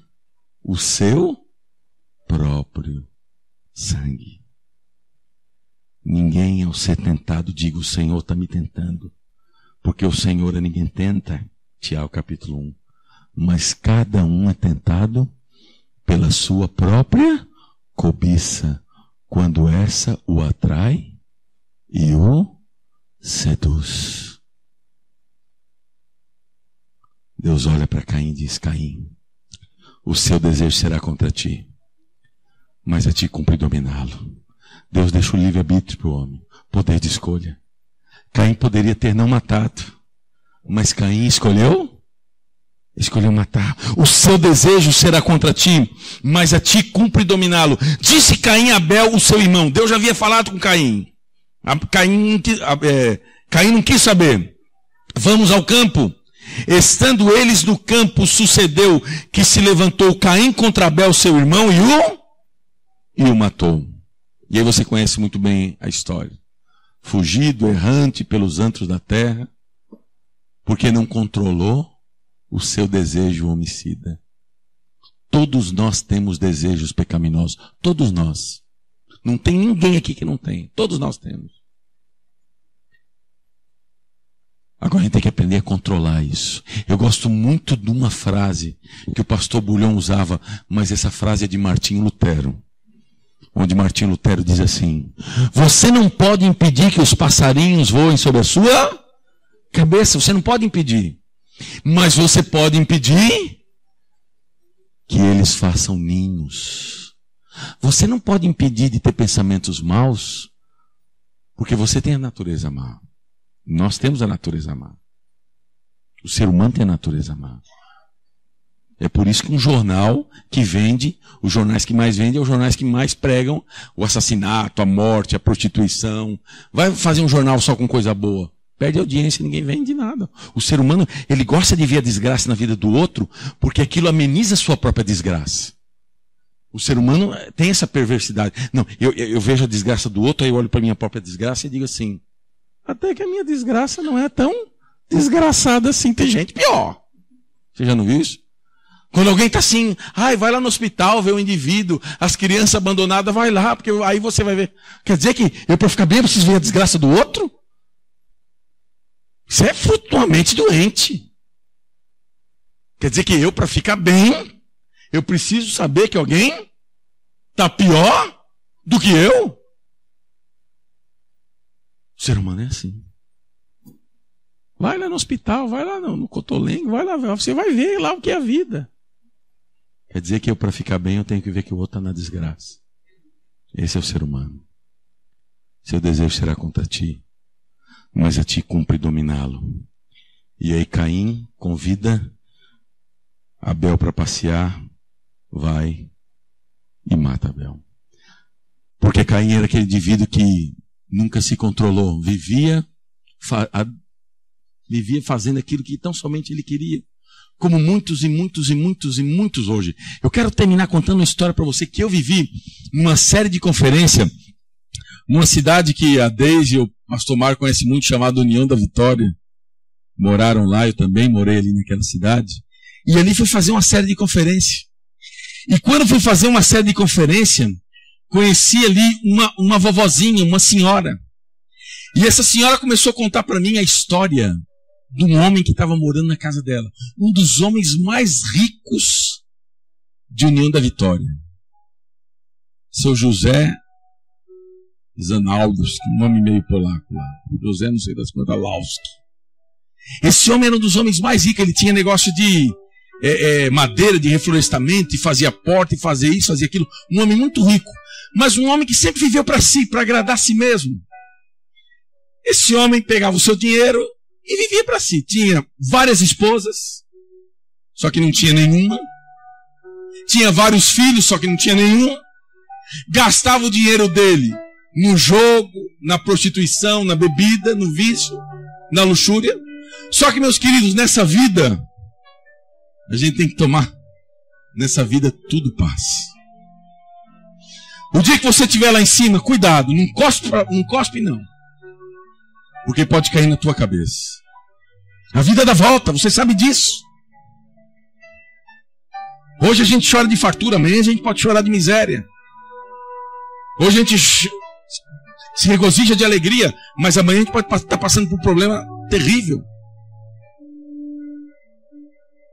o seu próprio sangue. Ninguém, ao ser tentado, diga, o Senhor está me tentando, porque o Senhor a ninguém tenta, Tiago capítulo um, mas cada um é tentado pela sua própria cobiça, quando essa o atrai e o seduz. Deus olha para Caim e diz, Caim, o seu desejo será contra ti, mas a ti cumpre dominá-lo. Deus deixa o livre-arbítrio para o homem, poder de escolha. Caim poderia ter não matado, mas Caim escolheu? Escolheu matar. O seu desejo será contra ti, mas a ti cumpre dominá-lo. Disse Caim a Abel, o seu irmão. Deus já havia falado com Caim. Caim, é, Caim não quis saber. Vamos ao campo. Estando eles no campo, sucedeu que se levantou Caim contra Abel, seu irmão, e o... e o matou. E aí você conhece muito bem a história. Fugido, errante pelos antros da terra, porque não controlou o seu desejo homicida. Todos nós temos desejos pecaminosos. Todos nós. Não tem ninguém aqui que não tem. Todos nós temos. Agora a gente tem que aprender a controlar isso. Eu gosto muito de uma frase que o pastor Bulhão usava, mas essa frase é de Martinho Lutero. Onde Martinho Lutero diz assim: você não pode impedir que os passarinhos voem sobre a sua cabeça. Você não pode impedir. Mas você pode impedir que eles façam ninhos. Você não pode impedir de ter pensamentos maus, porque você tem a natureza má. Nós temos a natureza má. O ser humano tem a natureza má. É por isso que um jornal que vende, os jornais que mais vendem, é os jornais que mais pregam o assassinato, a morte, a prostituição. Vai fazer um jornal só com coisa boa. Perde audiência, ninguém vende nada. O ser humano, ele gosta de ver a desgraça na vida do outro, porque aquilo ameniza a sua própria desgraça. O ser humano tem essa perversidade. Não, eu, eu vejo a desgraça do outro, aí eu olho para a minha própria desgraça e digo assim, até que a minha desgraça não é tão desgraçada assim, tem gente pior. Você já não viu isso? Quando alguém está assim, ai, vai lá no hospital, vê o indivíduo, as crianças abandonadas, vai lá, porque aí você vai ver. Quer dizer que eu, para ficar bem, eu preciso ver a desgraça do outro? Você é flutuamente doente. Quer dizer que eu, para ficar bem, eu preciso saber que alguém está pior do que eu? O ser humano é assim. Vai lá no hospital, vai lá no, no cotolengo, vai lá, você vai ver lá o que é a vida. Quer dizer que eu, para ficar bem, eu tenho que ver que o outro está na desgraça. Esse é o ser humano. Seu desejo será contra ti, mas a ti cumpre dominá-lo. E aí Caim convida Abel para passear, vai e mata Abel. Porque Caim era aquele indivíduo que nunca se controlou, vivia, fa a, vivia fazendo aquilo que tão somente ele queria. Como muitos e muitos e muitos e muitos hoje. Eu quero terminar contando uma história para você que eu vivi numa série de conferência, numa cidade que a Deise e o pastor Marco conhece muito, chamada União da Vitória. Moraram lá, eu também morei ali naquela cidade. E ali fui fazer uma série de conferência. E quando fui fazer uma série de conferência, conheci ali uma, uma vovozinha, uma senhora. E essa senhora começou a contar para mim a história de um homem que estava morando na casa dela. Um dos homens mais ricos de União da Vitória. Seu José Zanaldos, um nome meio polaco lá. José, não sei das quantas, Lawski. Esse homem era um dos homens mais ricos. Ele tinha negócio de é, é, madeira, de reflorestamento, e fazia porta, e fazia isso, fazia aquilo. Um homem muito rico. Mas um homem que sempre viveu para si, para agradar a si mesmo. Esse homem pegava o seu dinheiro e vivia para si. Tinha várias esposas, só que não tinha nenhuma. Tinha vários filhos, só que não tinha nenhum. Gastava o dinheiro dele no jogo, na prostituição, na bebida, no vício, na luxúria. Só que, meus queridos, nessa vida, a gente tem que tomar. Nessa vida, tudo passa. O dia que você estiver lá em cima, cuidado, não cospe, não cospe não. Porque pode cair na tua cabeça. A vida dá volta, você sabe disso. Hoje a gente chora de fartura, amanhã a gente pode chorar de miséria. Hoje a gente se regozija de alegria, mas amanhã a gente pode estar passando por um problema terrível.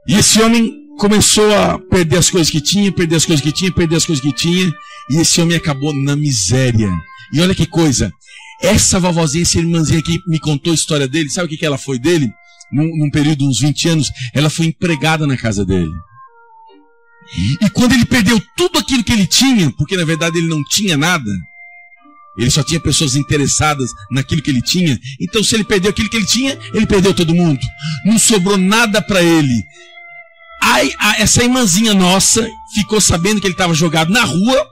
E esse homem começou a perder as coisas que tinha, perder as coisas que tinha, perder as coisas que tinha, e esse homem acabou na miséria. E olha que coisa, essa vovozinha, essa irmãzinha que me contou a história dele, sabe o que ela foi dele? Num, num período de uns vinte anos, ela foi empregada na casa dele. E quando ele perdeu tudo aquilo que ele tinha, porque na verdade ele não tinha nada, ele só tinha pessoas interessadas naquilo que ele tinha. Então, se ele perdeu aquilo que ele tinha, ele perdeu todo mundo. Não sobrou nada para ele. Ai, a, essa irmãzinha nossa ficou sabendo que ele estava jogado na rua.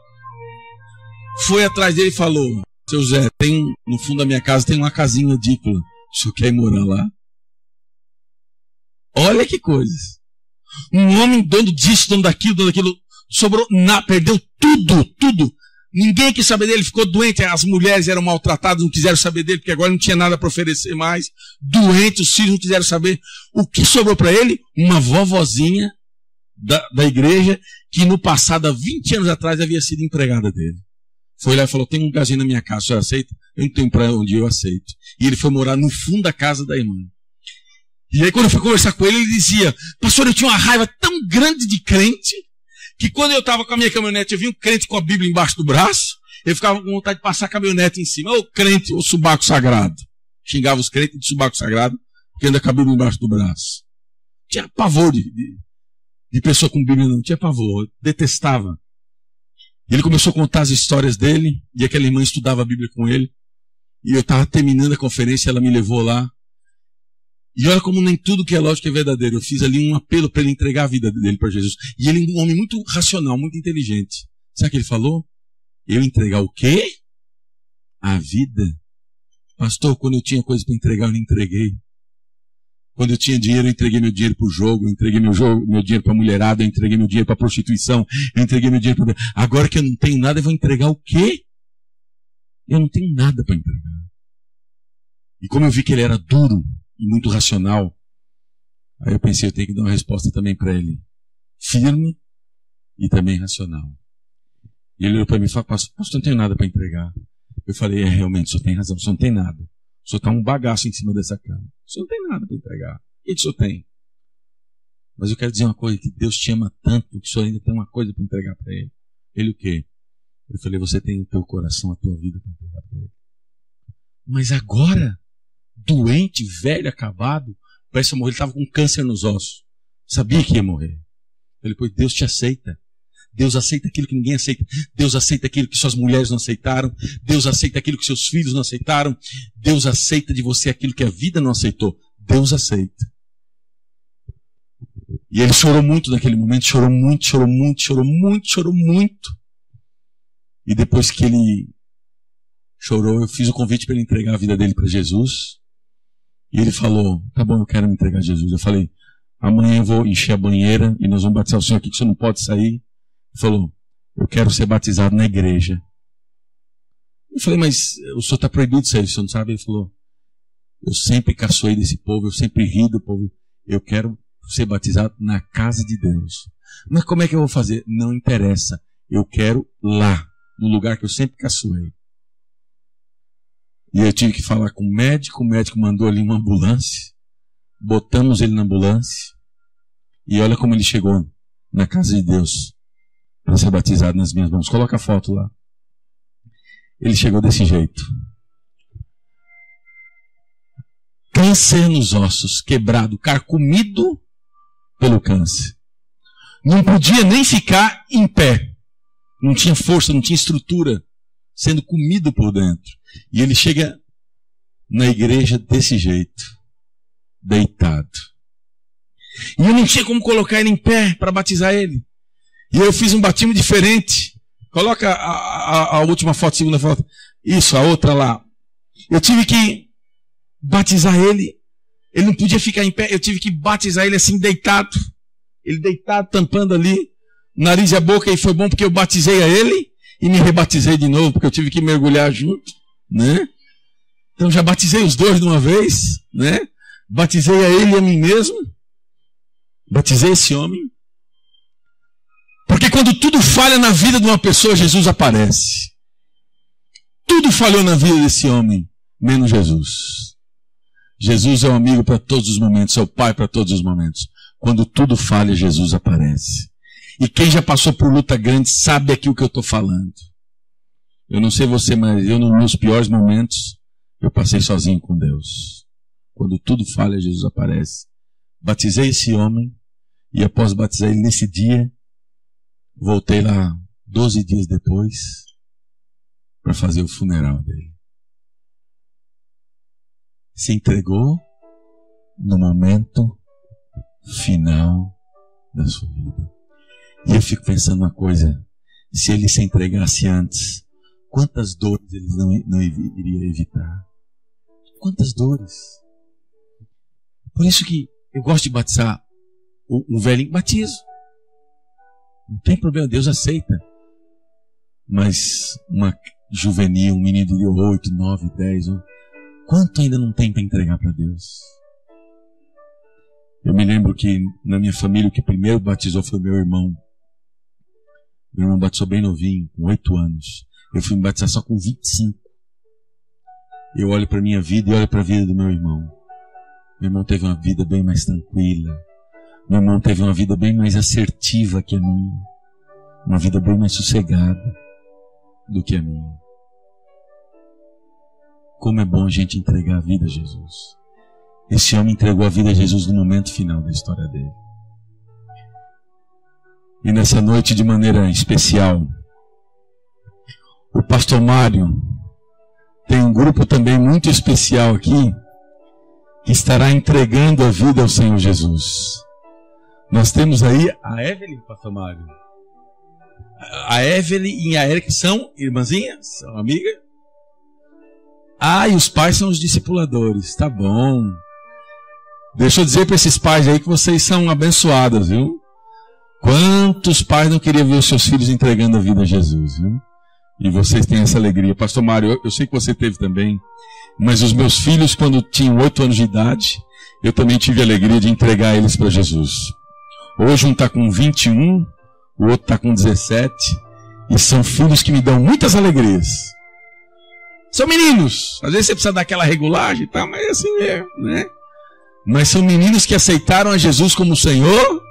Foi atrás dele e falou: seu Zé, tem, no fundo da minha casa tem uma casinha ridícula. O senhor quer ir morar lá? Olha que coisa. Um homem dono disso, dono daquilo, dono daquilo. Sobrou nada, perdeu tudo, tudo. Ninguém quis saber dele, ficou doente. As mulheres eram maltratadas, não quiseram saber dele, porque agora não tinha nada para oferecer mais. Doente, os filhos não quiseram saber. O que sobrou para ele? Uma vovozinha da, da igreja, que no passado, há vinte anos atrás, havia sido empregada dele. Foi lá e falou: tem um lugarzinho na minha casa, o senhor aceita? Eu não tenho para onde, eu aceito. E ele foi morar no fundo da casa da irmã. E aí, quando eu fui conversar com ele, ele dizia: pastor, eu tinha uma raiva tão grande de crente que quando eu estava com a minha caminhonete, eu vi um crente com a Bíblia embaixo do braço, eu ficava com vontade de passar a caminhonete em cima. Ô crente, ô subaco sagrado. Xingava os crentes de subaco sagrado, porque anda com a Bíblia embaixo do braço. Tinha pavor de, de, de pessoa com Bíblia, não. Tinha pavor, eu detestava. Ele começou a contar as histórias dele, e aquela irmã estudava a Bíblia com ele. E eu estava terminando a conferência, ela me levou lá. E olha como nem tudo que é lógico é verdadeiro. Eu fiz ali um apelo para ele entregar a vida dele para Jesus. E ele é um homem muito racional, muito inteligente. Sabe o que ele falou? Eu entregar o quê? A vida. Pastor, quando eu tinha coisa para entregar, eu não entreguei. Quando eu tinha dinheiro, eu entreguei meu dinheiro para o jogo, eu entreguei meu, jogo, meu dinheiro para a mulherada, eu entreguei meu dinheiro para a prostituição, eu entreguei meu dinheiro para... Agora que eu não tenho nada, eu vou entregar o quê? Eu não tenho nada para entregar. E como eu vi que ele era duro e muito racional, aí eu pensei, eu tenho que dar uma resposta também para ele. Firme e também racional. E ele olhou para mim e falou: pastor, eu não tenho nada para entregar. Eu falei: é, realmente, o senhor tem razão, o senhor não tem nada. O senhor está um bagaço em cima dessa cama. O senhor não tem nada para entregar. E o senhor tem? Mas eu quero dizer uma coisa, que Deus te ama tanto que o senhor ainda tem uma coisa para entregar para ele. Ele o quê? Eu falei: você tem o teu coração, a tua vida para entregar para ele. Mas agora, doente, velho, acabado, parece morrer. Ele estava com câncer nos ossos. Sabia que ia morrer. Ele falou: Deus te aceita. Deus aceita aquilo que ninguém aceita. Deus aceita aquilo que suas mulheres não aceitaram. Deus aceita aquilo que seus filhos não aceitaram. Deus aceita de você aquilo que a vida não aceitou. Deus aceita. E ele chorou muito naquele momento. Chorou muito, chorou muito, chorou muito, chorou muito. E depois que ele chorou, eu fiz o convite para ele entregar a vida dele para Jesus. E ele falou: tá bom, eu quero me entregar a Jesus. Eu falei: amanhã eu vou encher a banheira e nós vamos batizar o senhor aqui, que o senhor não pode sair. Falou: eu quero ser batizado na igreja. Eu falei: mas o senhor está proibido de sair, o senhor não sabe? Ele falou: eu sempre caçoei desse povo, eu sempre ri do povo, eu quero ser batizado na casa de Deus. Mas como é que eu vou fazer? Não interessa, eu quero lá, no lugar que eu sempre caçoei. E eu tive que falar com o médico, o médico mandou ali uma ambulância, botamos ele na ambulância, e olha como ele chegou na casa de Deus para ser batizado nas minhas mãos. Coloca a foto lá. Ele chegou desse jeito. Câncer nos ossos, quebrado, carcomido pelo câncer. Não podia nem ficar em pé. Não tinha força, não tinha estrutura. Sendo comido por dentro. E ele chega na igreja desse jeito. Deitado. E eu não tinha como colocar ele em pé para batizar ele. E eu fiz um batismo diferente. Coloca a, a, a última foto, a segunda foto. Isso, a outra lá. Eu tive que batizar ele. Ele não podia ficar em pé. Eu tive que batizar ele assim, deitado. Ele deitado, tampando ali o nariz e a boca. E foi bom porque eu batizei a ele e me rebatizei de novo, porque eu tive que mergulhar junto, né? Então já batizei os dois de uma vez, né? Batizei a ele e a mim mesmo. Batizei esse homem. Porque quando tudo falha na vida de uma pessoa, Jesus aparece. Tudo falhou na vida desse homem, menos Jesus. Jesus é um amigo para todos os momentos, é o pai para todos os momentos. Quando tudo falha, Jesus aparece. E quem já passou por luta grande sabe aqui o que eu estou falando. Eu não sei você, mas eu, nos meus piores momentos, eu passei sozinho com Deus. Quando tudo falha, Jesus aparece. Batizei esse homem, e após batizar ele nesse dia, voltei lá doze dias depois para fazer o funeral dele. Se entregou no momento final da sua vida. E eu fico pensando uma coisa: se ele se entregasse antes, quantas dores ele não, não iria evitar? Quantas dores? Por isso que eu gosto de batizar um velhinho. Batizo. Não tem problema, Deus aceita. Mas uma juvenil, um menino de oito, nove, dez, quanto ainda não tem para entregar para Deus? Eu me lembro que na minha família o que primeiro batizou foi meu irmão. Meu irmão batizou bem novinho, com oito anos. Eu fui me batizar só com vinte e cinco. Eu olho para minha vida e olho para a vida do meu irmão. Meu irmão teve uma vida bem mais tranquila. Meu irmão teve uma vida bem mais assertiva que a minha. Uma vida bem mais sossegada do que a minha. Como é bom a gente entregar a vida a Jesus. Esse homem entregou a vida a Jesus no momento final da história dele. E nessa noite, de maneira especial, o pastor Mário tem um grupo também muito especial aqui, que estará entregando a vida ao Senhor Jesus. Nós temos aí a Evelyn, pastor Mário. A Evelyn e a Eric são irmãzinhas, são amigas. Ah, e os pais são os discipuladores, tá bom. Deixa eu dizer para esses pais aí que vocês são abençoados, viu? Quantos pais não queriam ver os seus filhos entregando a vida a Jesus, viu? E vocês têm essa alegria. Pastor Mário, eu, eu sei que você teve também, mas os meus filhos, quando tinham oito anos de idade, eu também tive a alegria de entregar eles para Jesus. Hoje um está com vinte e um, o outro está com dezessete, e são filhos que me dão muitas alegrias. São meninos. Às vezes você precisa dar aquela regulagem e tal, mas é assim mesmo, né? Mas são meninos que aceitaram a Jesus como Senhor,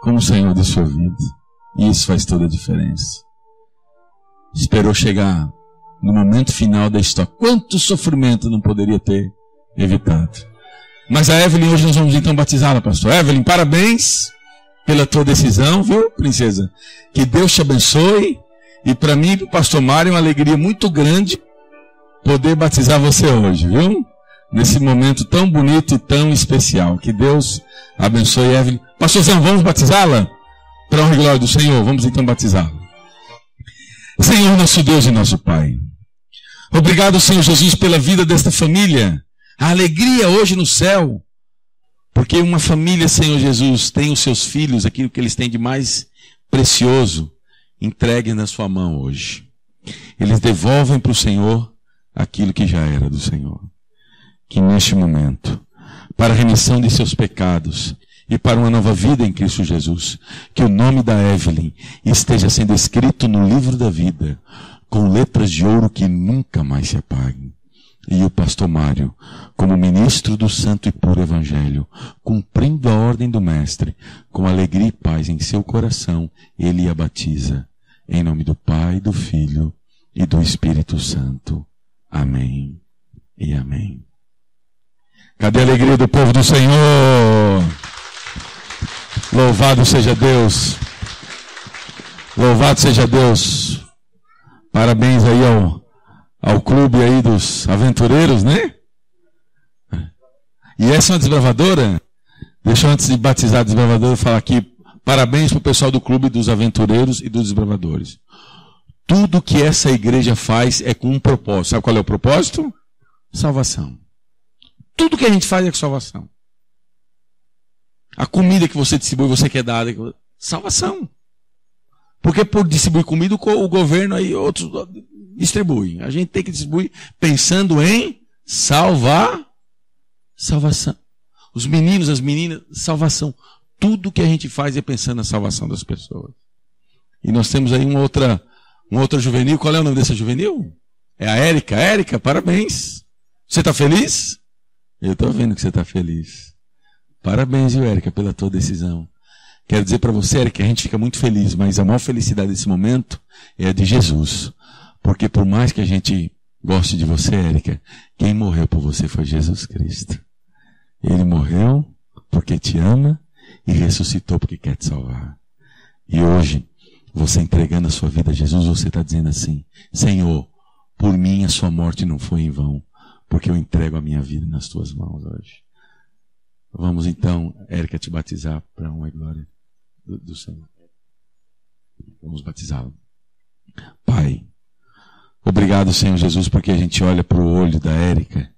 como Senhor da sua vida. E isso faz toda a diferença. Esperou chegar no momento final da história. Quanto sofrimento não poderia ter evitado. Mas a Evelyn, hoje nós vamos então batizá-la, pastor. Evelyn, parabéns pela tua decisão, viu, princesa? Que Deus te abençoe. E para mim, para o pastor Mário, é uma alegria muito grande poder batizar você hoje, viu? Nesse momento tão bonito e tão especial. Que Deus abençoe, Evelyn. Pastorzão, vamos batizá-la? Para honra e glória do Senhor, vamos então batizá-la. Senhor, nosso Deus e nosso Pai, obrigado, Senhor Jesus, pela vida desta família. A alegria hoje no céu, porque uma família, Senhor Jesus, tem os seus filhos, aquilo que eles têm de mais precioso, entregue na sua mão hoje. Eles devolvem para o Senhor aquilo que já era do Senhor. Que neste momento, para a remissão de seus pecados e para uma nova vida em Cristo Jesus, que o nome da Evelyn esteja sendo escrito no livro da vida, com letras de ouro que nunca mais se apaguem. E o pastor Mário, como ministro do santo e puro evangelho, cumprindo a ordem do mestre, com alegria e paz em seu coração, ele a batiza. Em nome do Pai, do Filho e do Espírito Santo. Amém e amém. Cadê a alegria do povo do Senhor? Louvado seja Deus. Louvado seja Deus. Parabéns aí ao, ao clube aí dos aventureiros, né? E essa é uma desbravadora. Deixa eu, antes de batizar a desbravadora, falar aqui. Parabéns para o pessoal do Clube dos Aventureiros e dos Desbravadores. Tudo que essa igreja faz é com um propósito. Sabe qual é o propósito? Salvação. Tudo que a gente faz é com salvação. A comida que você distribui, você quer dar, salvação. Porque por distribuir comida, o governo aí outros distribui. A gente tem que distribuir pensando em salvar, salvação. Os meninos, as meninas, salvação. Tudo que a gente faz é pensando na salvação das pessoas. E nós temos aí uma outra, uma outra juvenil. Qual é o nome dessa juvenil? É a Érica. Érica, parabéns. Você está feliz? Eu estou vendo que você está feliz. Parabéns, viu, Érica, pela tua decisão. Quero dizer para você, Érica, que a gente fica muito feliz, mas a maior felicidade desse momento é a de Jesus. Porque por mais que a gente goste de você, Érica, quem morreu por você foi Jesus Cristo. Ele morreu porque te ama e ressuscitou porque quer te salvar. E hoje, você entregando a sua vida a Jesus, você está dizendo assim: Senhor, por mim a sua morte não foi em vão, porque eu entrego a minha vida nas tuas mãos hoje. Vamos então, Érica, te batizar para a honra e glória do, do Senhor. Vamos batizá-lo. Pai, obrigado, Senhor Jesus, porque a gente olha para o olho da Érica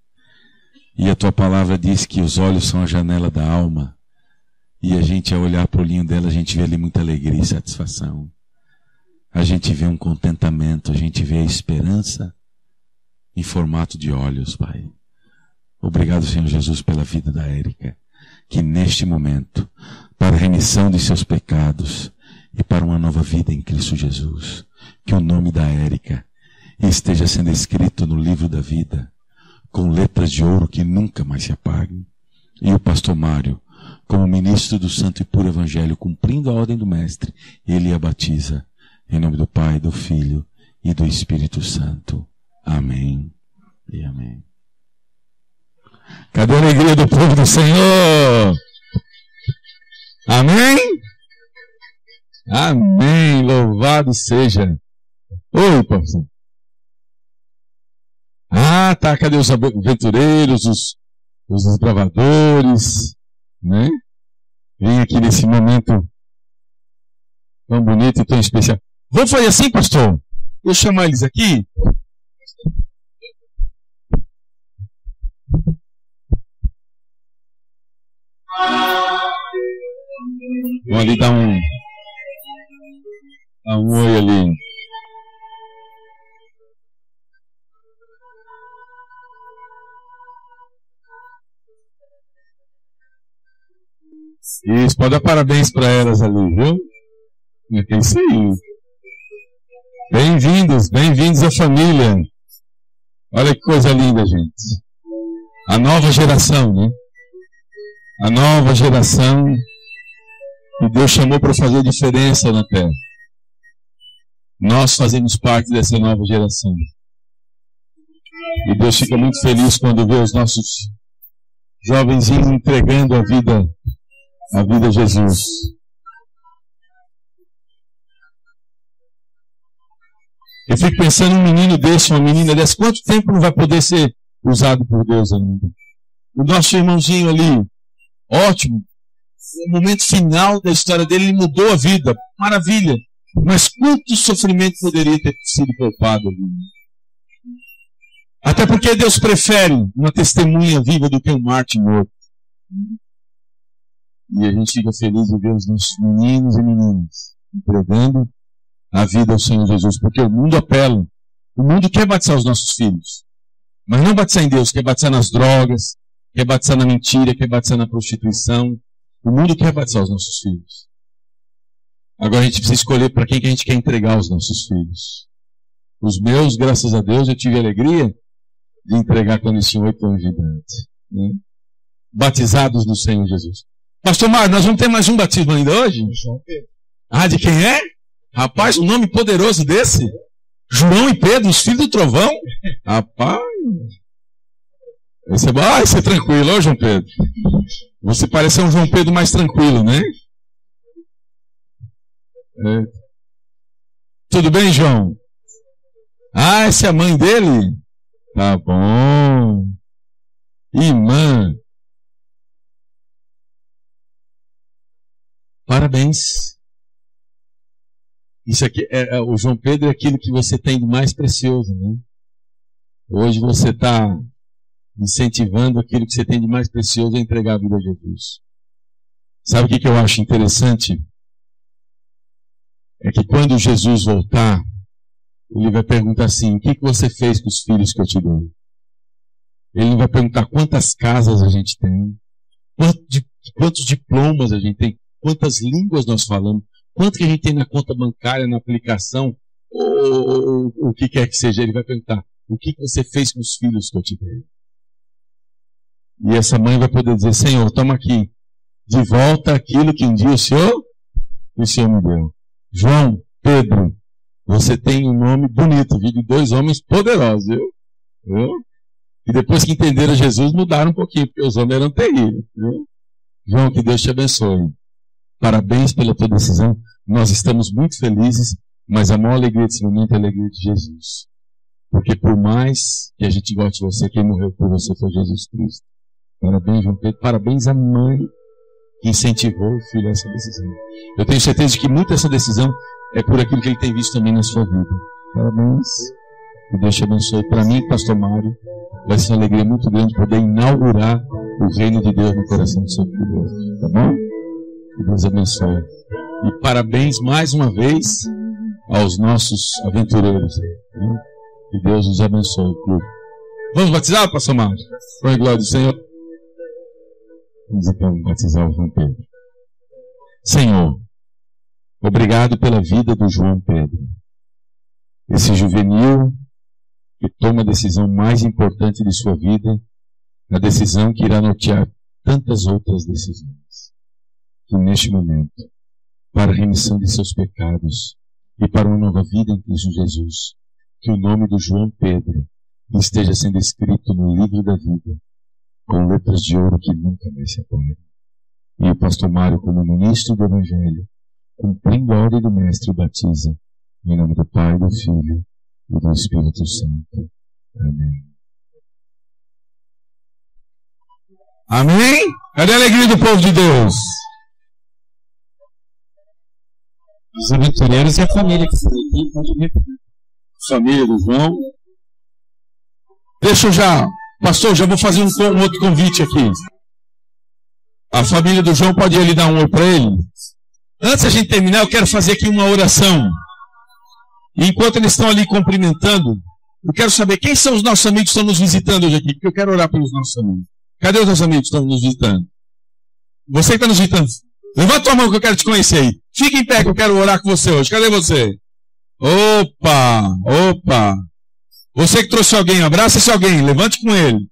e a tua palavra diz que os olhos são a janela da alma. E a gente, ao olhar para o olhinho dela, a gente vê ali muita alegria e satisfação. A gente vê um contentamento, a gente vê a esperança em formato de olhos, Pai. Obrigado, Senhor Jesus, pela vida da Érica, que neste momento, para a remissão de seus pecados e para uma nova vida em Cristo Jesus, que o nome da Érica esteja sendo escrito no livro da vida, com letras de ouro que nunca mais se apaguem, e o pastor Mário, como ministro do Santo e Puro Evangelho, cumprindo a ordem do Mestre, ele a batiza, em nome do Pai, do Filho e do Espírito Santo. Amém e amém. Cadê a alegria do povo do Senhor? Amém? Amém, louvado seja. Oi, pastor. Ah, tá, cadê os aventureiros, os, os desbravadores, né? Vem aqui nesse momento tão bonito e tão especial. Vamos fazer assim, pastor? Vou chamar eles aqui. Vamos ali dar um, dar um oi ali. Isso, pode dar parabéns para elas ali, viu? É isso aí. Bem-vindos, bem-vindos à família. Olha que coisa linda, gente. A nova geração, né? A nova geração que Deus chamou para fazer diferença na Terra. Nós fazemos parte dessa nova geração. E Deus fica muito feliz quando vê os nossos jovenzinhos entregando a vida a vida de Jesus. Eu fico pensando, um menino desse, uma menina desse, quanto tempo não vai poder ser usado por Deus ainda? O nosso irmãozinho ali, ótimo, no momento final da história dele, ele mudou a vida, maravilha, mas quanto sofrimento poderia ter sido poupado ali? Até porque Deus prefere uma testemunha viva do que um mártir morto. E a gente fica feliz de ver os nossos meninos e meninas entregando a vida ao Senhor Jesus. Porque o mundo apela. O mundo quer batizar os nossos filhos. Mas não batizar em Deus. Quer batizar nas drogas. Quer batizar na mentira. Quer batizar na prostituição. O mundo quer batizar os nossos filhos. Agora a gente precisa escolher para quem que a gente quer entregar os nossos filhos. Os meus, graças a Deus, eu tive a alegria de entregar quando eles tinham oito anos de idade. Né? Batizados no Senhor Jesus. Pastor Mário, nós vamos ter mais um batismo ainda hoje? João Pedro. Ah, de quem é? Rapaz, um nome poderoso desse? João e Pedro, os filhos do trovão? Rapaz. Esse é, ah, esse é tranquilo, ó João Pedro. Você parece um João Pedro mais tranquilo, né? É. Tudo bem, João? Ah, essa é a mãe dele? Tá bom. Irmã. Parabéns. Isso aqui é, é, o João Pedro é aquilo que você tem de mais precioso, né? Hoje você está incentivando aquilo que você tem de mais precioso a entregar a vida a Jesus. Sabe o que, que eu acho interessante? É que quando Jesus voltar, ele vai perguntar assim: o que, que você fez com os filhos que eu te dei? Ele não vai perguntar quantas casas a gente tem, quantos, quantos diplomas a gente tem, quantas línguas nós falamos, quanto que a gente tem na conta bancária, na aplicação, ou, ou, ou, ou o que quer que seja. Ele vai perguntar: o que você fez com os filhos que eu te dei? E essa mãe vai poder dizer: Senhor, toma aqui, de volta aquilo que um dia o Senhor, o Senhor me deu. João, Pedro, você tem um nome bonito, viu, de dois homens poderosos, viu? viu? E depois que entenderam Jesus, mudaram um pouquinho, porque os homens eram terríveis, viu? João, que Deus te abençoe. Parabéns pela tua decisão. Nós estamos muito felizes, mas a maior alegria desse momento é a alegria de Jesus. Porque por mais que a gente goste de você, quem morreu por você foi Jesus Cristo. Parabéns, João Pedro. Parabéns à mãe que incentivou o filho a essa decisão. Eu tenho certeza de que muito essa decisão é por aquilo que ele tem visto também na sua vida. Parabéns. Que Deus te abençoe. Para mim, pastor Mário, vai ser uma alegria muito grande poder inaugurar o reino de Deus no coração do seu filho. Tá bom? Que Deus abençoe. E parabéns mais uma vez aos nossos aventureiros. Né? Que Deus nos abençoe. Vamos batizar, pastor Marcos? Glória a glória do Senhor. Vamos então batizar o João Pedro. Senhor, obrigado pela vida do João Pedro. Esse juvenil e toma a decisão mais importante de sua vida, a decisão que irá nortear tantas outras decisões, que neste momento, para a remissão de seus pecados e para uma nova vida em Cristo Jesus, que o nome do João Pedro esteja sendo escrito no livro da vida, com letras de ouro que nunca mais se apagam. E o pastor Mário, como ministro do Evangelho, cumprindo a ordem do Mestre, batiza, em nome do Pai, do Filho e do Espírito Santo. Amém. Amém? Cadê a alegria do povo de Deus? Os aventureiros e a família que estão aqui, pode ver. Família do João. Deixa eu já, pastor, já vou fazer um, um outro convite aqui. A família do João pode ir ali dar um oi para ele. Antes da gente terminar, eu quero fazer aqui uma oração. E enquanto eles estão ali cumprimentando, eu quero saber quem são os nossos amigos que estão nos visitando hoje aqui, porque eu quero orar pelos nossos amigos. Cadê os nossos amigos que estão nos visitando? Você que está nos visitando. Levanta a mão que eu quero te conhecer aí. Fica em pé que eu quero orar com você hoje. Cadê você? Opa! Opa! Você que trouxe alguém, abraça esse alguém. Levante com ele.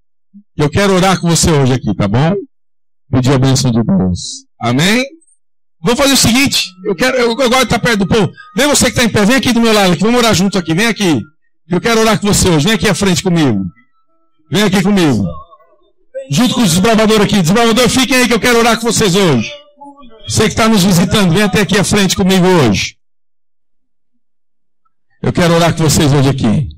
Eu quero orar com você hoje aqui, tá bom? Pedir a bênção de Deus. Amém? Vamos fazer o seguinte. Eu quero, eu, eu gosto de estar perto do povo. Vem você que está em pé. Vem aqui do meu lado. Aqui. Vamos orar junto aqui. Vem aqui. Eu quero orar com você hoje. Vem aqui à frente comigo. Vem aqui comigo. Junto com os desbravadores aqui. Desbravadores, fiquem aí que eu quero orar com vocês hoje. Você que está nos visitando, vem até aqui à frente comigo hoje. Eu quero orar com vocês hoje aqui.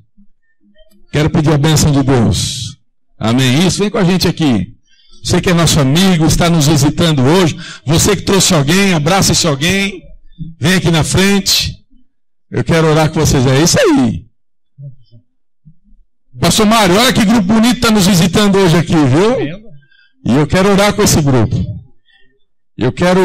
Quero pedir a bênção de Deus. Amém? Isso, vem com a gente aqui. Você que é nosso amigo, está nos visitando hoje. Você que trouxe alguém, abraça esse alguém. Vem aqui na frente. Eu quero orar com vocês. É isso aí. Pastor Mário, olha que grupo bonito está nos visitando hoje aqui, viu? E eu quero orar com esse grupo. Eu quero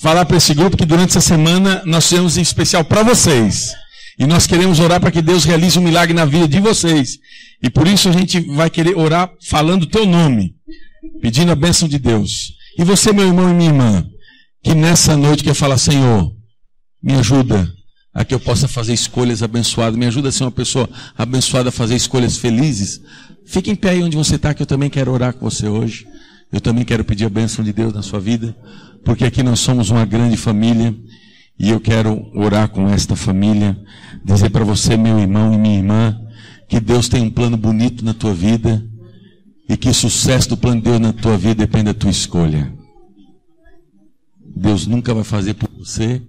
falar para esse grupo que durante essa semana nós fizemos em especial para vocês. E nós queremos orar para que Deus realize um milagre na vida de vocês. E por isso a gente vai querer orar falando o teu nome, pedindo a bênção de Deus. E você, meu irmão e minha irmã, que nessa noite quer falar, Senhor, me ajuda a que eu possa fazer escolhas abençoadas. Me ajuda a ser uma pessoa abençoada a fazer escolhas felizes. Fique em pé aí onde você está, que eu também quero orar com você hoje. Eu também quero pedir a bênção de Deus na sua vida, porque aqui nós somos uma grande família e eu quero orar com esta família, dizer para você, meu irmão e minha irmã, que Deus tem um plano bonito na tua vida e que o sucesso do plano de Deus na tua vida depende da tua escolha. Deus nunca vai fazer por você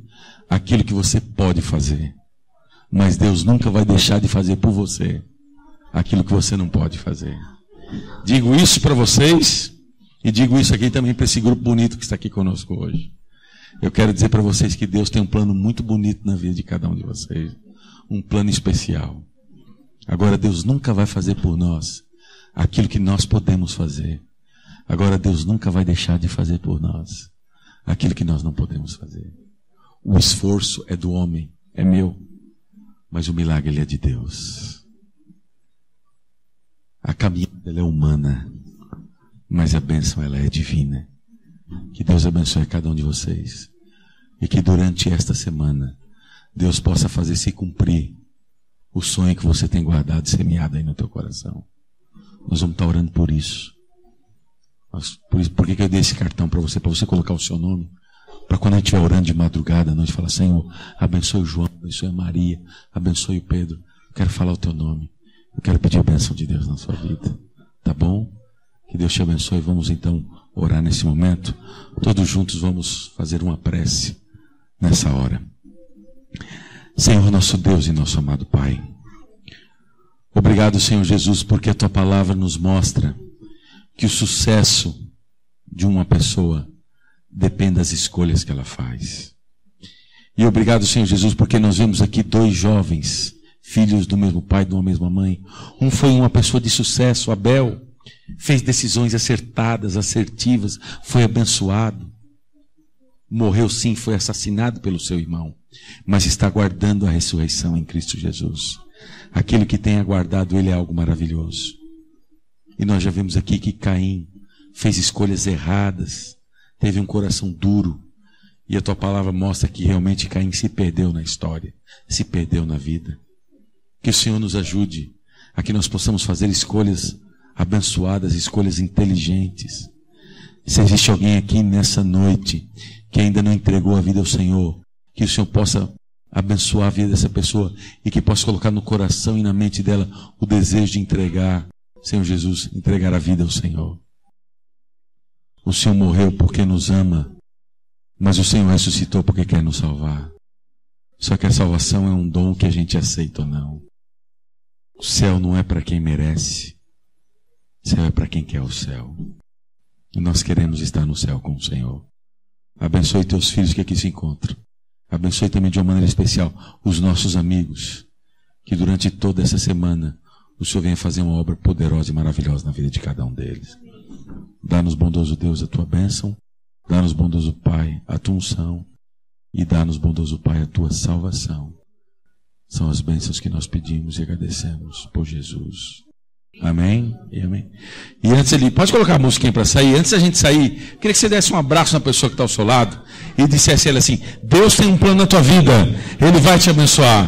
aquilo que você pode fazer, mas Deus nunca vai deixar de fazer por você aquilo que você não pode fazer. Digo isso para vocês e digo isso aqui também para esse grupo bonito que está aqui conosco hoje. Eu quero dizer para vocês que Deus tem um plano muito bonito na vida de cada um de vocês, um plano especial. Agora Deus nunca vai fazer por nós aquilo que nós podemos fazer. Agora Deus nunca vai deixar de fazer por nós aquilo que nós não podemos fazer. O esforço é do homem, é meu, mas o milagre ele é de Deus. A caminhada ela é humana, mas a bênção ela é divina. Que Deus abençoe cada um de vocês e que durante esta semana Deus possa fazer se cumprir o sonho que você tem guardado, semeado aí no teu coração. Nós vamos estar orando por isso. Mas por isso, por que eu dei esse cartão para você, para você colocar o seu nome? Para quando a gente estiver orando de madrugada, a noite fala, Senhor, abençoe o João, abençoe a Maria, abençoe o Pedro. Eu quero falar o teu nome. Eu quero pedir a bênção de Deus na sua vida. Tá bom? Que Deus te abençoe. Vamos então orar nesse momento. Todos juntos vamos fazer uma prece nessa hora. Senhor, nosso Deus e nosso amado Pai. Obrigado, Senhor Jesus, porque a tua palavra nos mostra que o sucesso de uma pessoa depende das escolhas que ela faz. E obrigado, Senhor Jesus, porque nós vemos aqui dois jovens, filhos do mesmo pai e de uma mesma mãe. Um foi uma pessoa de sucesso, Abel, fez decisões acertadas, assertivas, foi abençoado. Morreu sim, foi assassinado pelo seu irmão, mas está guardando a ressurreição em Cristo Jesus. Aquele que tem aguardado, ele é algo maravilhoso. E nós já vemos aqui que Caim fez escolhas erradas, teve um coração duro, e a tua palavra mostra que realmente Caim se perdeu na história, se perdeu na vida. Que o Senhor nos ajude a que nós possamos fazer escolhas abençoadas, escolhas inteligentes. Se existe alguém aqui nessa noite que ainda não entregou a vida ao Senhor, que o Senhor possa abençoar a vida dessa pessoa e que possa colocar no coração e na mente dela o desejo de entregar, Senhor Jesus, entregar a vida ao Senhor. O Senhor morreu porque nos ama, mas o Senhor ressuscitou porque quer nos salvar. Só que a salvação é um dom que a gente aceita ou não. O céu não é para quem merece, o céu é para quem quer o céu. E nós queremos estar no céu com o Senhor. Abençoe teus filhos que aqui se encontram. Abençoe também de uma maneira especial os nossos amigos, que durante toda essa semana o Senhor venha fazer uma obra poderosa e maravilhosa na vida de cada um deles. Dá-nos, bondoso Deus, a tua bênção, dá-nos, bondoso Pai, a tua unção e dá-nos, bondoso Pai, a tua salvação. São as bênçãos que nós pedimos e agradecemos por Jesus. Amém e amém. E antes ali, pode colocar a musiquinha para sair. Antes da gente sair, queria que você desse um abraço na pessoa que está ao seu lado e dissesse a ela assim: Deus tem um plano na tua vida, Ele vai te abençoar.